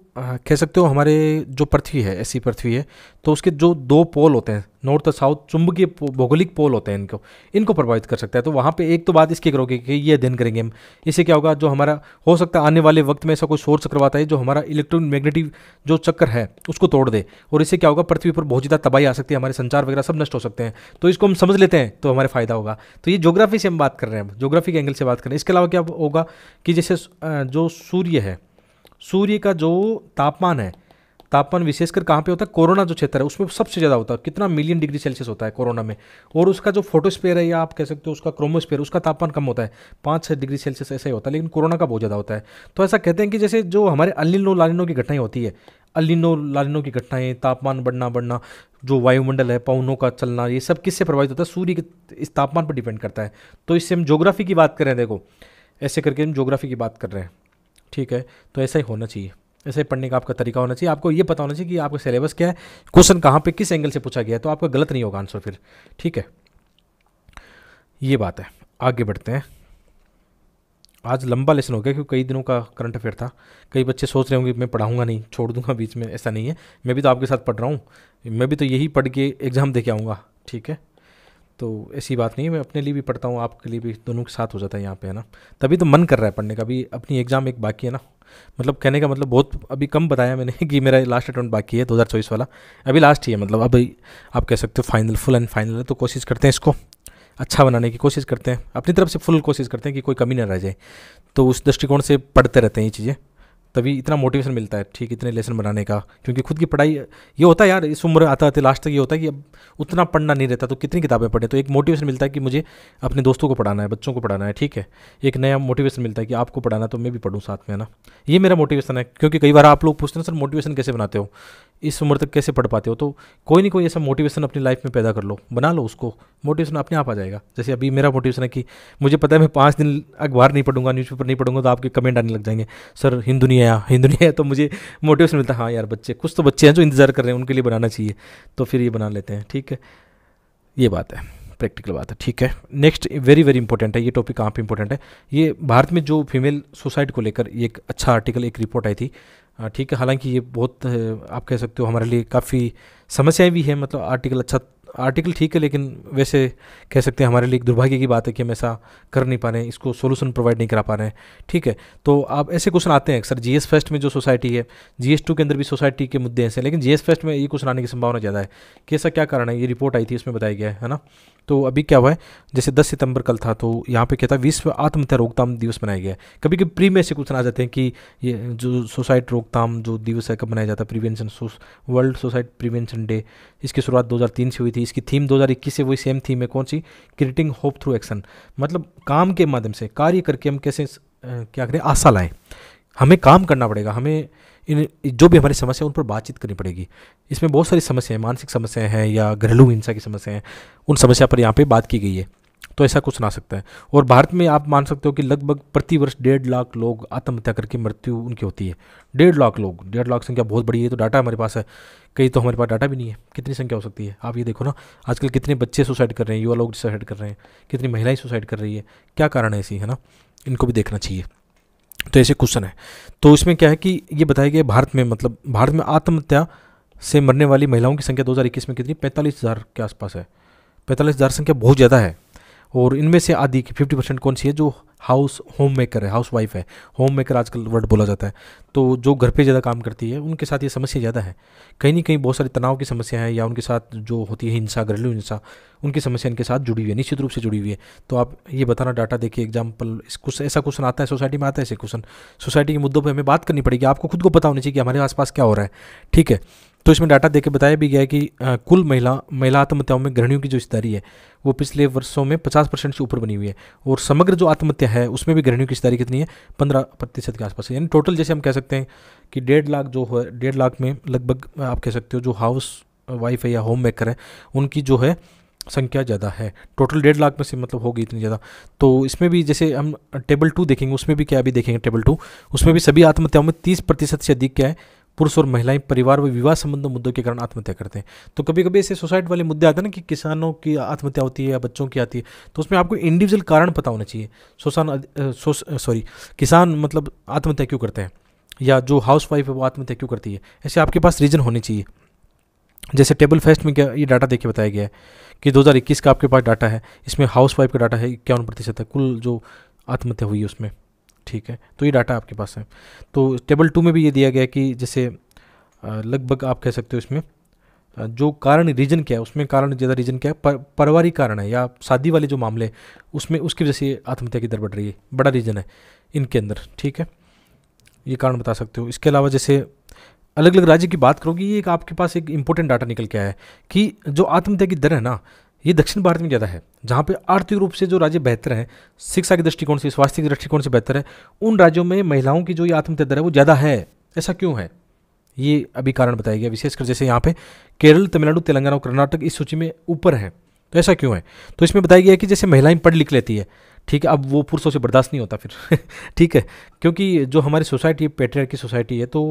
कह सकते हो हमारे जो पृथ्वी है, ऐसी पृथ्वी है तो उसके जो दो पोल होते हैं नॉर्थ और साउथ, चुंबकीय भौगोलिक पोल होते हैं, इनको इनको प्रभावित कर सकता है। तो वहाँ पे एक तो बात इसकी करोगे कि ये अध्ययन करेंगे हम, इससे क्या होगा, जो हमारा हो सकता है आने वाले वक्त में ऐसा कोई सौर चक्रवात है जो हमारा इलेक्ट्रोमैग्नेटिक जो चक्कर है उसको तोड़ दे, और इससे क्या होगा पृथ्वी पर बहुत ज़्यादा तबाही आ सकती है, हमारे संचार वगैरह सब नष्ट हो सकते हैं। तो इसको हम समझ लेते हैं तो हमारे फायदा होगा। तो ये ज्योग्राफी से हम बात कर रहे हैं, ज्योग्राफी के एंगल से बात कर रहे हैं। इसके अलावा क्या होगा कि जैसे जो सूर्य है, सूर्य का जो तापमान है, तापमान विशेषकर कहाँ पे होता है, कोरोना जो क्षेत्र है उसमें सबसे ज़्यादा होता है, कितना मिलियन डिग्री सेल्सियस होता है कोरोना में। और उसका जो फोटोस्फीयर है या आप कह सकते हो उसका क्रोमोस्फीयर, उसका तापमान कम होता है, पाँच छः डिग्री सेल्सियस ऐसा ही होता है, लेकिन कोरोना का बहुत ज़्यादा होता है। तो ऐसा कहते हैं कि जैसे जो हमारे अल नीनो ला नीनो की घटनाएँ होती है, अल नीनो ला नीनो की घटनाएँ, तापमान बढ़ना बढ़ना, जो वायुमंडल है, पवनों का चलना, ये सब किससे प्रभावित होता है, सूर्य के इस तापमान पर डिपेंड करता है। तो इससे हम ज्योग्राफी की बात कर रहे हैं, देखो ऐसे करके हम ज्योग्राफी की बात कर रहे हैं। ठीक है, तो ऐसा ही होना चाहिए, ऐसा ही पढ़ने का आपका तरीका होना चाहिए। आपको ये पता होना चाहिए कि आपका सिलेबस क्या है, क्वेश्चन कहाँ पे किस एंगल से पूछा गया है, तो आपका गलत नहीं होगा आंसर फिर। ठीक है, ये बात है। आगे बढ़ते हैं। आज लंबा लेसन हो गया क्योंकि कई दिनों का करंट अफेयर था। कई बच्चे सोच रहे होंगे मैं पढ़ाऊँगा नहीं, छोड़ दूंगा बीच में, ऐसा नहीं है। मैं भी तो आपके साथ पढ़ रहा हूँ, मैं भी तो यही पढ़ के एग्ज़ाम दे के आऊँगा। ठीक है, तो ऐसी बात नहीं है, मैं अपने लिए भी पढ़ता हूँ, आपके लिए भी, दोनों के साथ हो जाता है यहाँ पे, है ना। तभी तो मन कर रहा है पढ़ने का भी, अपनी एग्ज़ाम एक बाकी है ना, मतलब कहने का मतलब बहुत अभी कम बताया मैंने कि मेरा लास्ट अटेम्प्ट बाकी है दो हज़ार चौबीस वाला, अभी लास्ट ही है, मतलब अभी आप कह सकते हो फाइनल, फुल एंड फाइनल है। तो कोशिश करते हैं इसको अच्छा बनाने की कोशिश करते हैं, अपनी तरफ से फुल कोशिश करते हैं कि कोई कमी ना रह जाए। तो उस दृष्टिकोण से पढ़ते रहते हैं ये चीज़ें, तभी इतना मोटिवेशन मिलता है। ठीक, इतने लेसन बनाने का, क्योंकि खुद की पढ़ाई ये होता है यार, इस उम्र आते आते लास्ट तक ये होता है कि अब उतना पढ़ना नहीं रहता, तो कितनी किताबें पढ़ें। तो एक मोटिवेशन मिलता है कि मुझे अपने दोस्तों को पढ़ाना है, बच्चों को पढ़ाना है। ठीक है, एक नया मोटिवेशन मिलता है कि आपको पढ़ाना तो मैं भी पढ़ूँ साथ में, है ना। ये मेरा मोटिवेशन है, क्योंकि कई बार आप लोग पूछते हैं सर मोटिवेशन कैसे बनाते हो, इस उम्र तक कैसे पढ़ पाते हो। तो कोई नहीं कोई ऐसा मोटिवेशन अपनी लाइफ में पैदा कर लो, बना लो उसको, मोटिवेशन अपने आप आ जाएगा। जैसे अभी मेरा मोटिवेशन है कि मुझे पता है मैं पाँच दिन अखबार नहीं पढ़ूंगा, न्यूज़पेपर नहीं पढ़ूंगा, तो आपके कमेंट आने लग जाएंगे सर हिंदू नहीं आया, हिंदू नहीं आया, तो मुझे मोटिवेशन मिलता है। हाँ यार, बच्चे कुछ तो बच्चे हैं जो इंतज़ार कर रहे हैं, उनके लिए बनाना चाहिए, तो फिर ये बना लेते हैं। ठीक है, ये बात है, प्रैक्टिकल बात है। ठीक है, नेक्स्ट वेरी वेरी इंपॉर्टेंट है ये टॉपिक। कहाँ पे इंपॉर्टेंट है ये, भारत में जो फीमेल सुसाइड को लेकर एक अच्छा आर्टिकल, एक रिपोर्ट आई थी। ठीक है, हालांकि ये बहुत आप कह सकते हो हमारे लिए काफ़ी समस्याएं भी हैं, मतलब आर्टिकल अच्छा आर्टिकल ठीक है, लेकिन वैसे कह सकते हैं हमारे लिए एक दुर्भाग्य की बात है कि हम ऐसा कर नहीं पा रहे हैं, इसको सोल्यूशन प्रोवाइड नहीं करा पा रहे हैं। ठीक है, तो आप ऐसे क्वेश्चन आते हैं अक्सर। जीएस फेस्ट में जो सोसाइटी है, जीएस टू के अंदर भी सोसाइटी के मुद्दे ऐसे, लेकिन जीएस फेस्ट में ये क्वेश्चन आने की संभावना ज़्यादा है कि ऐसा क्या कारण है। ये रिपोर्ट आई थी, इसमें बताया गया है ना तो अभी क्या हुआ है, जैसे दस सितंबर कल था, तो यहाँ पे क्या था, विश्व आत्महत्या रोकथाम दिवस मनाया गया है। कभी कभी प्री में से क्वेश्चन आ जाते हैं कि ये जो सुसाइड रोकथाम जो दिवस है कब मनाया जाता है, prevention world suicide prevention day, इसकी शुरुआत दो हज़ार तीन से हुई थी। इसकी थीम दो हज़ार इक्कीस से वही सेम थीम है, कौन सी, क्रिएटिंग होप थ्रू एक्शन, मतलब काम के माध्यम से, कार्य करके हम कैसे क्या करें आशा लाएँ। हमें काम करना पड़ेगा, हमें इन जो भी हमारी समस्या उन पर बातचीत करनी पड़ेगी। इसमें बहुत सारी समस्याएं, मानसिक समस्याएं हैं या घरेलू हिंसा की समस्याएं हैं, उन समस्या पर यहाँ पे बात की गई है, तो ऐसा कुछ ना सकता है। और भारत में आप मान सकते हो कि लगभग प्रति वर्ष डेढ़ लाख लोग आत्महत्या करके मृत्यु उनकी होती है। डेढ़ लाख लोग, डेढ़ लाख संख्या बहुत बड़ी है, तो डाटा हमारे पास है, कई तो हमारे पास डाटा भी नहीं है कितनी संख्या हो सकती है। आप ये देखो ना, आजकल कितने बच्चे सुसाइड कर रहे हैं, युवा लोग सुसाइड कर रहे हैं, कितनी महिलाएं सुसाइड कर रही है, क्या कारण है ऐसी, है ना, इनको भी देखना चाहिए। तो ऐसे क्वेश्चन है। तो इसमें क्या है कि ये बताया गया भारत में, मतलब भारत में आत्महत्या से मरने वाली महिलाओं की संख्या दो हज़ार इक्कीस में कितनी, पैंतालीस हज़ार के आसपास है। पैंतालीस हज़ार संख्या बहुत ज़्यादा है, और इनमें से आधी की फिफ्टी परसेंट कौन सी है, जो हाउस होम मेकर है, हाउस वाइफ है, होम मेकर आजकल वर्ड बोला जाता है, तो जो घर पे ज़्यादा काम करती है उनके साथ ये समस्या ज़्यादा है। कहीं ना कहीं बहुत सारी तनाव की समस्या है, या उनके साथ जो होती है हिंसा, घरेलू हिंसा, उनकी समस्या इनके साथ जुड़ी हुई है, निश्चित रूप से जुड़ी हुई है। तो आप ये बताना, डाटा देखिए, एग्जाम्पल, कुछ ऐसा क्वेश्चन आता है सोसाइटी में, आता है ऐसे क्वेश्चन, सोसाइटी के मुद्दों पर हमें बात करनी पड़ेगी। आपको खुद को पता होना चाहिए कि हमारे आसपास क्या हो रहा है, ठीक है। तो इसमें डाटा देके बताया भी गया है कि आ, कुल महिला महिला आत्महत्याओं में गृहिणियों की जो हिस्सेदारी है वो पिछले वर्षों में पचास परसेंट से ऊपर बनी हुई है, और समग्र जो आत्महत्या है उसमें भी गृहिणियों की हिस्सेदारी कितनी है, पंद्रह प्रतिशत के आसपास है। यानी टोटल जैसे हम कह सकते हैं कि डेढ़ लाख जो है, डेढ़ लाख में लगभग आप कह सकते हो जो हाउस वाइफ है या होम मेकर है उनकी जो है संख्या ज़्यादा है, टोटल डेढ़ लाख में से मतलब होगी इतनी ज़्यादा। तो इसमें भी जैसे हम टेबल टू देखेंगे, उसमें भी क्या अभी देखेंगे टेबल टू, उसमें भी सभी आत्महत्याओं में तीस प्रतिशत से अधिक क्या है, पुरुष और महिलाएं परिवार व विवाह संबंधी मुद्दों के कारण आत्महत्या करते हैं। तो कभी कभी ऐसे सोसाइटी वाले मुद्दे आते हैं ना कि किसानों की आत्महत्या होती है या बच्चों की आती है, तो उसमें आपको इंडिविजुअल कारण पता होना चाहिए। सोसान सॉरी किसान मतलब आत्महत्या क्यों करते हैं, या जो हाउस वाइफ है वो आत्महत्या क्यों करती है, ऐसे आपके पास रीज़न होने चाहिए। जैसे टेबल फेस्ट में क्या ये डाटा देखिए बताया गया है कि दो हज़ार इक्कीस का आपके पास डाटा है, इसमें हाउस वाइफ का डाटा है, इक्यावन प्रतिशत है कुल जो आत्महत्या हुई है उसमें, ठीक है। तो ये डाटा आपके पास है। तो टेबल टू में भी ये दिया गया कि जैसे लगभग आप कह सकते हो इसमें जो कारण रीजन क्या है, उसमें कारण ज़्यादा रीजन क्या है, पर, पारिवारिक कारण है या शादी वाले जो मामले उसमें, उसकी वजह से आत्महत्या की दर बढ़ रही है, बड़ा रीजन है इनके अंदर, ठीक है, ये कारण बता सकते हो। इसके अलावा जैसे अलग अलग राज्य की बात करोगे, ये एक आपके पास एक इम्पोर्टेंट डाटा निकल के आया है कि जो आत्महत्या की दर है ना, ये दक्षिण भारत में ज़्यादा है, जहाँ पे आर्थिक रूप से जो राज्य बेहतर हैं, शिक्षा के दृष्टिकोण से, स्वास्थ्य के दृष्टिकोण से बेहतर है, उन राज्यों में महिलाओं की जो ये आत्महत्या दर है वो ज़्यादा है। ऐसा क्यों है, ये अभी कारण बताया गया। विशेषकर जैसे यहाँ पे केरल, तमिलनाडु, तेलंगाना और कर्नाटक इस सूची में ऊपर है, तो ऐसा क्यों है। तो इसमें बताया गया है कि जैसे महिलाएं पढ़ लिख लेती है, ठीक है, अब वो पुरुषों से बर्दाश्त नहीं होता फिर ठीक है, क्योंकि जो हमारी सोसाइटी है पैट्रियार्की सोसाइटी है, तो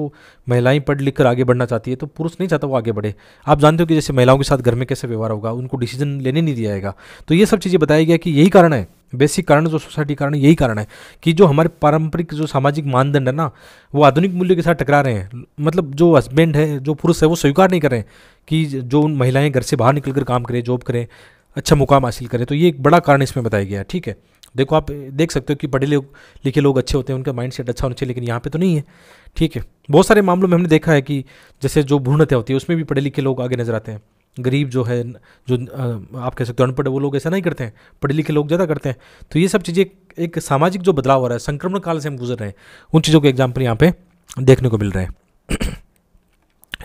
महिलाएं पढ़ लिख कर आगे बढ़ना चाहती है, तो पुरुष नहीं चाहता वो आगे बढ़े। आप जानते हो कि जैसे महिलाओं के साथ घर में कैसे व्यवहार होगा, उनको डिसीजन लेने नहीं दिया जाएगा। तो ये सब चीज़ें बताया गया कि यही कारण है, बेसिक कारण जो सोसाइटी कारण है, यही कारण है कि जो हमारे पारंपरिक जो सामाजिक मानदंड है ना, वो आधुनिक मूल्यों के साथ टकरा रहे हैं। मतलब जो हस्बैंड है, जो पुरुष है, वो स्वीकार नहीं कर रहे हैं कि जो उन महिलाएं घर से बाहर निकल कर काम करें, जॉब करें, अच्छा मुकाम हासिल करें। तो ये एक बड़ा कारण इसमें बताया गया है, ठीक है। देखो आप देख सकते हो कि पढ़े लिखे लोग अच्छे होते हैं, उनका माइंडसेट अच्छा होना चाहिए, लेकिन यहाँ पे तो नहीं है, ठीक है। बहुत सारे मामलों में हमने देखा है कि जैसे जो भ्रूण हत्या होती है उसमें भी पढ़े लिखे लोग आगे नजर आते हैं। गरीब जो है, जो आप कह सकते हो अनपढ़, वो लोग ऐसा नहीं करते हैं, पढ़े लिखे लोग ज़्यादा करते हैं। तो ये सब चीज़ें एक सामाजिक जो बदलाव हो रहा है, संक्रमण काल से हम गुजर रहे हैं, उन चीज़ों के एग्जाम्पल यहाँ पे देखने को मिल रहे हैं।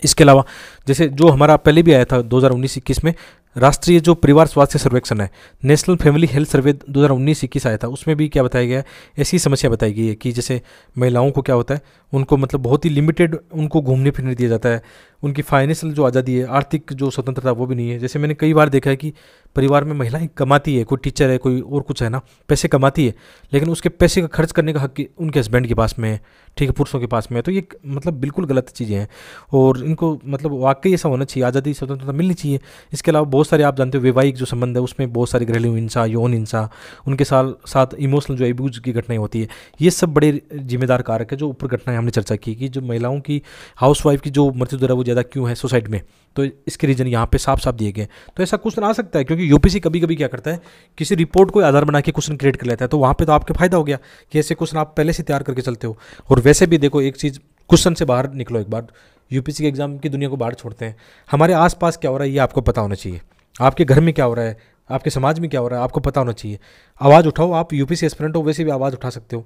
इसके अलावा जैसे जो हमारा पहले भी आया था दो हज़ार उन्नीस इक्कीस में, राष्ट्रीय जो परिवार स्वास्थ्य सर्वेक्षण है, नेशनल फैमिली हेल्थ सर्वे दो हज़ार उन्नीस इक्कीस आया था, उसमें भी क्या बताया गया है, ऐसी समस्या बताई गई है कि जैसे महिलाओं को क्या होता है, उनको मतलब बहुत ही लिमिटेड उनको घूमने फिरने दिया जाता है, उनकी फाइनेंशियल जो आज़ादी है, आर्थिक जो स्वतंत्रता वो भी नहीं है। जैसे मैंने कई बार देखा है कि परिवार में महिलाएं कमाती है, कोई टीचर है, कोई और कुछ है ना, पैसे कमाती है, लेकिन उसके पैसे का खर्च करने का हक उनके हस्बैंड के पास में है, ठीक है, पुरुषों के पास में है। तो ये मतलब बिल्कुल गलत चीज़ें हैं, और इनको मतलब वाकई ऐसा होना चाहिए, आज़ादी स्वतंत्रता मिलनी चाहिए। इसके अलावा बहुत सारे आप जानते हो वैवाहिक जो संबंध है उसमें बहुत सारी घरेलू हिंसा, यौन हिंसा, उनके साथ इमोशनल जो एब्यूज की घटनाएं होती है, ये सब बड़े जिम्मेदार कारक है। जो ऊपर घटनाएं हमने चर्चा की कि जो महिलाओं की, हाउस वाइफ की जो मृत्यु दर है वो ज़्यादा क्यों है सोसाइटी में, तो इसके रीज़न यहाँ पे साफ साफ दिए गए। तो ऐसा क्वेश्चन आ सकता है, क्योंकि यूपीएससी कभी कभी क्या करता है, किसी रिपोर्ट को आधार बना के क्वेश्चन क्रिएट कर लेता है, तो वहाँ पे तो आपके फायदा हो गया कि ऐसे क्वेश्चन आप पहले से तैयार करके चलते हो। और वैसे भी देखो एक चीज़, क्वेश्चन से बाहर निकलो एक बार, यूपीएससी के एग्जाम की दुनिया को बाहर छोड़ते हैं, हमारे आसपास क्या हो रहा है ये आपको पता होना चाहिए, आपके घर में क्या हो रहा है, आपके समाज में क्या हो रहा है आपको पता होना चाहिए। आवाज़ उठाओ, आप यूपीएससी एस्पिरेंट हो वैसे भी आवाज़ उठा सकते हो,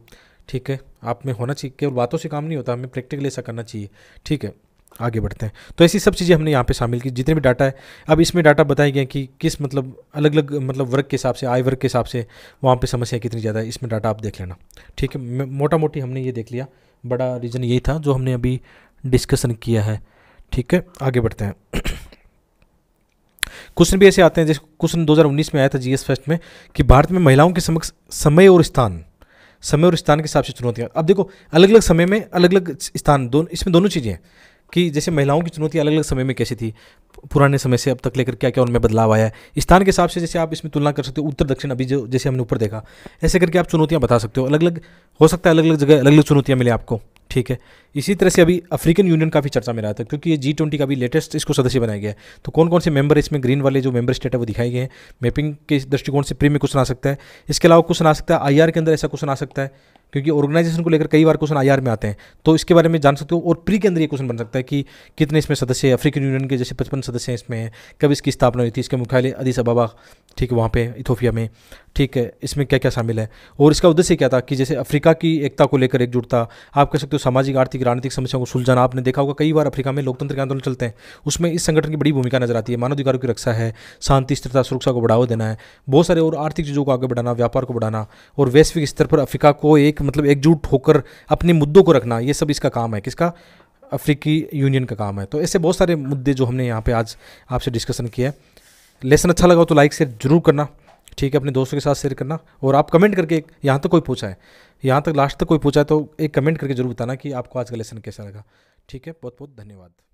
ठीक है, आप में होना चाहिए, केवल बातों से काम नहीं होता, हमें प्रैक्टिकली ऐसा करना चाहिए, ठीक है। आगे बढ़ते हैं, तो ऐसी सब चीज़ें हमने यहाँ पे शामिल की, जितने भी डाटा है। अब इसमें डाटा बताए गए कि किस मतलब अलग अलग मतलब वर्ग के हिसाब से, आय वर्ग के हिसाब से वहाँ पे समस्या कितनी ज़्यादा है, इसमें डाटा आप देख लेना, ठीक है। मोटा मोटी हमने ये देख लिया, बड़ा रीज़न यही था जो हमने अभी डिस्कशन किया है, ठीक है। आगे बढ़ते हैं, क्वेश्चन भी ऐसे आते हैं, जैसे क्वेश्चन दो हज़ार उन्नीस में आया था जी एस फेस्ट में कि भारत में महिलाओं के समक्ष समय और स्थान, समय और स्थान के हिसाब से चुनौतियाँ। अब देखो अलग अलग समय में अलग अलग स्थान, दोनों इसमें दोनों चीज़ें हैं कि जैसे महिलाओं की चुनौती अलग अलग समय में कैसी थी, पुराने समय से अब तक लेकर क्या क्या उनमें बदलाव आया है, स्थान के हिसाब से जैसे आप इसमें तुलना कर सकते हो, उत्तर दक्षिण अभी जो जैसे हमने ऊपर देखा, ऐसे करके आप चुनौतियां बता सकते हो। अलग अलग हो सकता है, अलग अलग जगह अलग अलग चुनौतियां मिले आपको, ठीक है। इसी तरह से अभी अफ्रीकन यूनियन काफ़ी चर्चा में रहा था, क्योंकि ये जी ट्वेंटी का भी लेटेस्ट इसको सदस्य बनाया गया है, तो कौन कौन से मेंबर इसमें, ग्रीन वाले जो मेंबर स्टेट है वो दिखाए गए हैं। मैपिंग के दृष्टिकोण से प्री में क्वेश्चन आ सकता है, इसके अलावा क्वेश्चन आ सकता है आई आर के अंदर, ऐसा क्वेश्चन आ सकता है क्योंकि ऑर्गेनाइजेशन को लेकर कई बार क्वेश्चन आई आर में आते हैं, तो इसके बारे में जान सकते हो। और प्री के अंदर ये क्वेश्चन बन सकता है कि कितने इसमें सदस्य, अफ्रीकन यूनियन के जैसे पचपन सदस्य हैं इसमें, कब इसकी स्थापना हुई थी, इसके मुख्यालय अदिस अबाबा, ठीक है, वहाँ पे इथोफिया में, ठीक है, इसमें क्या क्या शामिल है और इसका उद्देश्य क्या था कि जैसे अफ्रीका की एकता को लेकर एकजुटता, आप कह सकते हो सामाजिक आर्थिक राजनीतिक समस्याओं को सुलझाना। आपने देखा होगा कई बार अफ्रीका में लोकतंत्र के आंदोलन चलते हैं, उसमें इस संगठन की बड़ी भूमिका नजर आती है। मानवाधिकारों की रक्षा है, शांति स्थिरता सुरक्षा को बढ़ावा देना है, बहुत सारे और आर्थिक चीज़ों को आगे बढ़ाना, व्यापार को बढ़ाना और वैश्विक स्तर पर अफ्रीका को एक मतलब एकजुट होकर अपने मुद्दों को रखना, ये सब इसका काम है। किसका? अफ्रीकी यूनियन का काम है। तो ऐसे बहुत सारे मुद्दे जो हमने यहाँ पे आज आपसे डिस्कशन किया है। लेसन अच्छा लगा हो तो लाइक शेयर जरूर करना, ठीक है, अपने दोस्तों के साथ शेयर करना और आप कमेंट करके, यहाँ तक कोई पूछा है, यहाँ तक लास्ट तक कोई पूछा है तो एक कमेंट करके जरूर बताना कि आपको आज का लेसन कैसा लगा, ठीक है। बहुत बहुत धन्यवाद।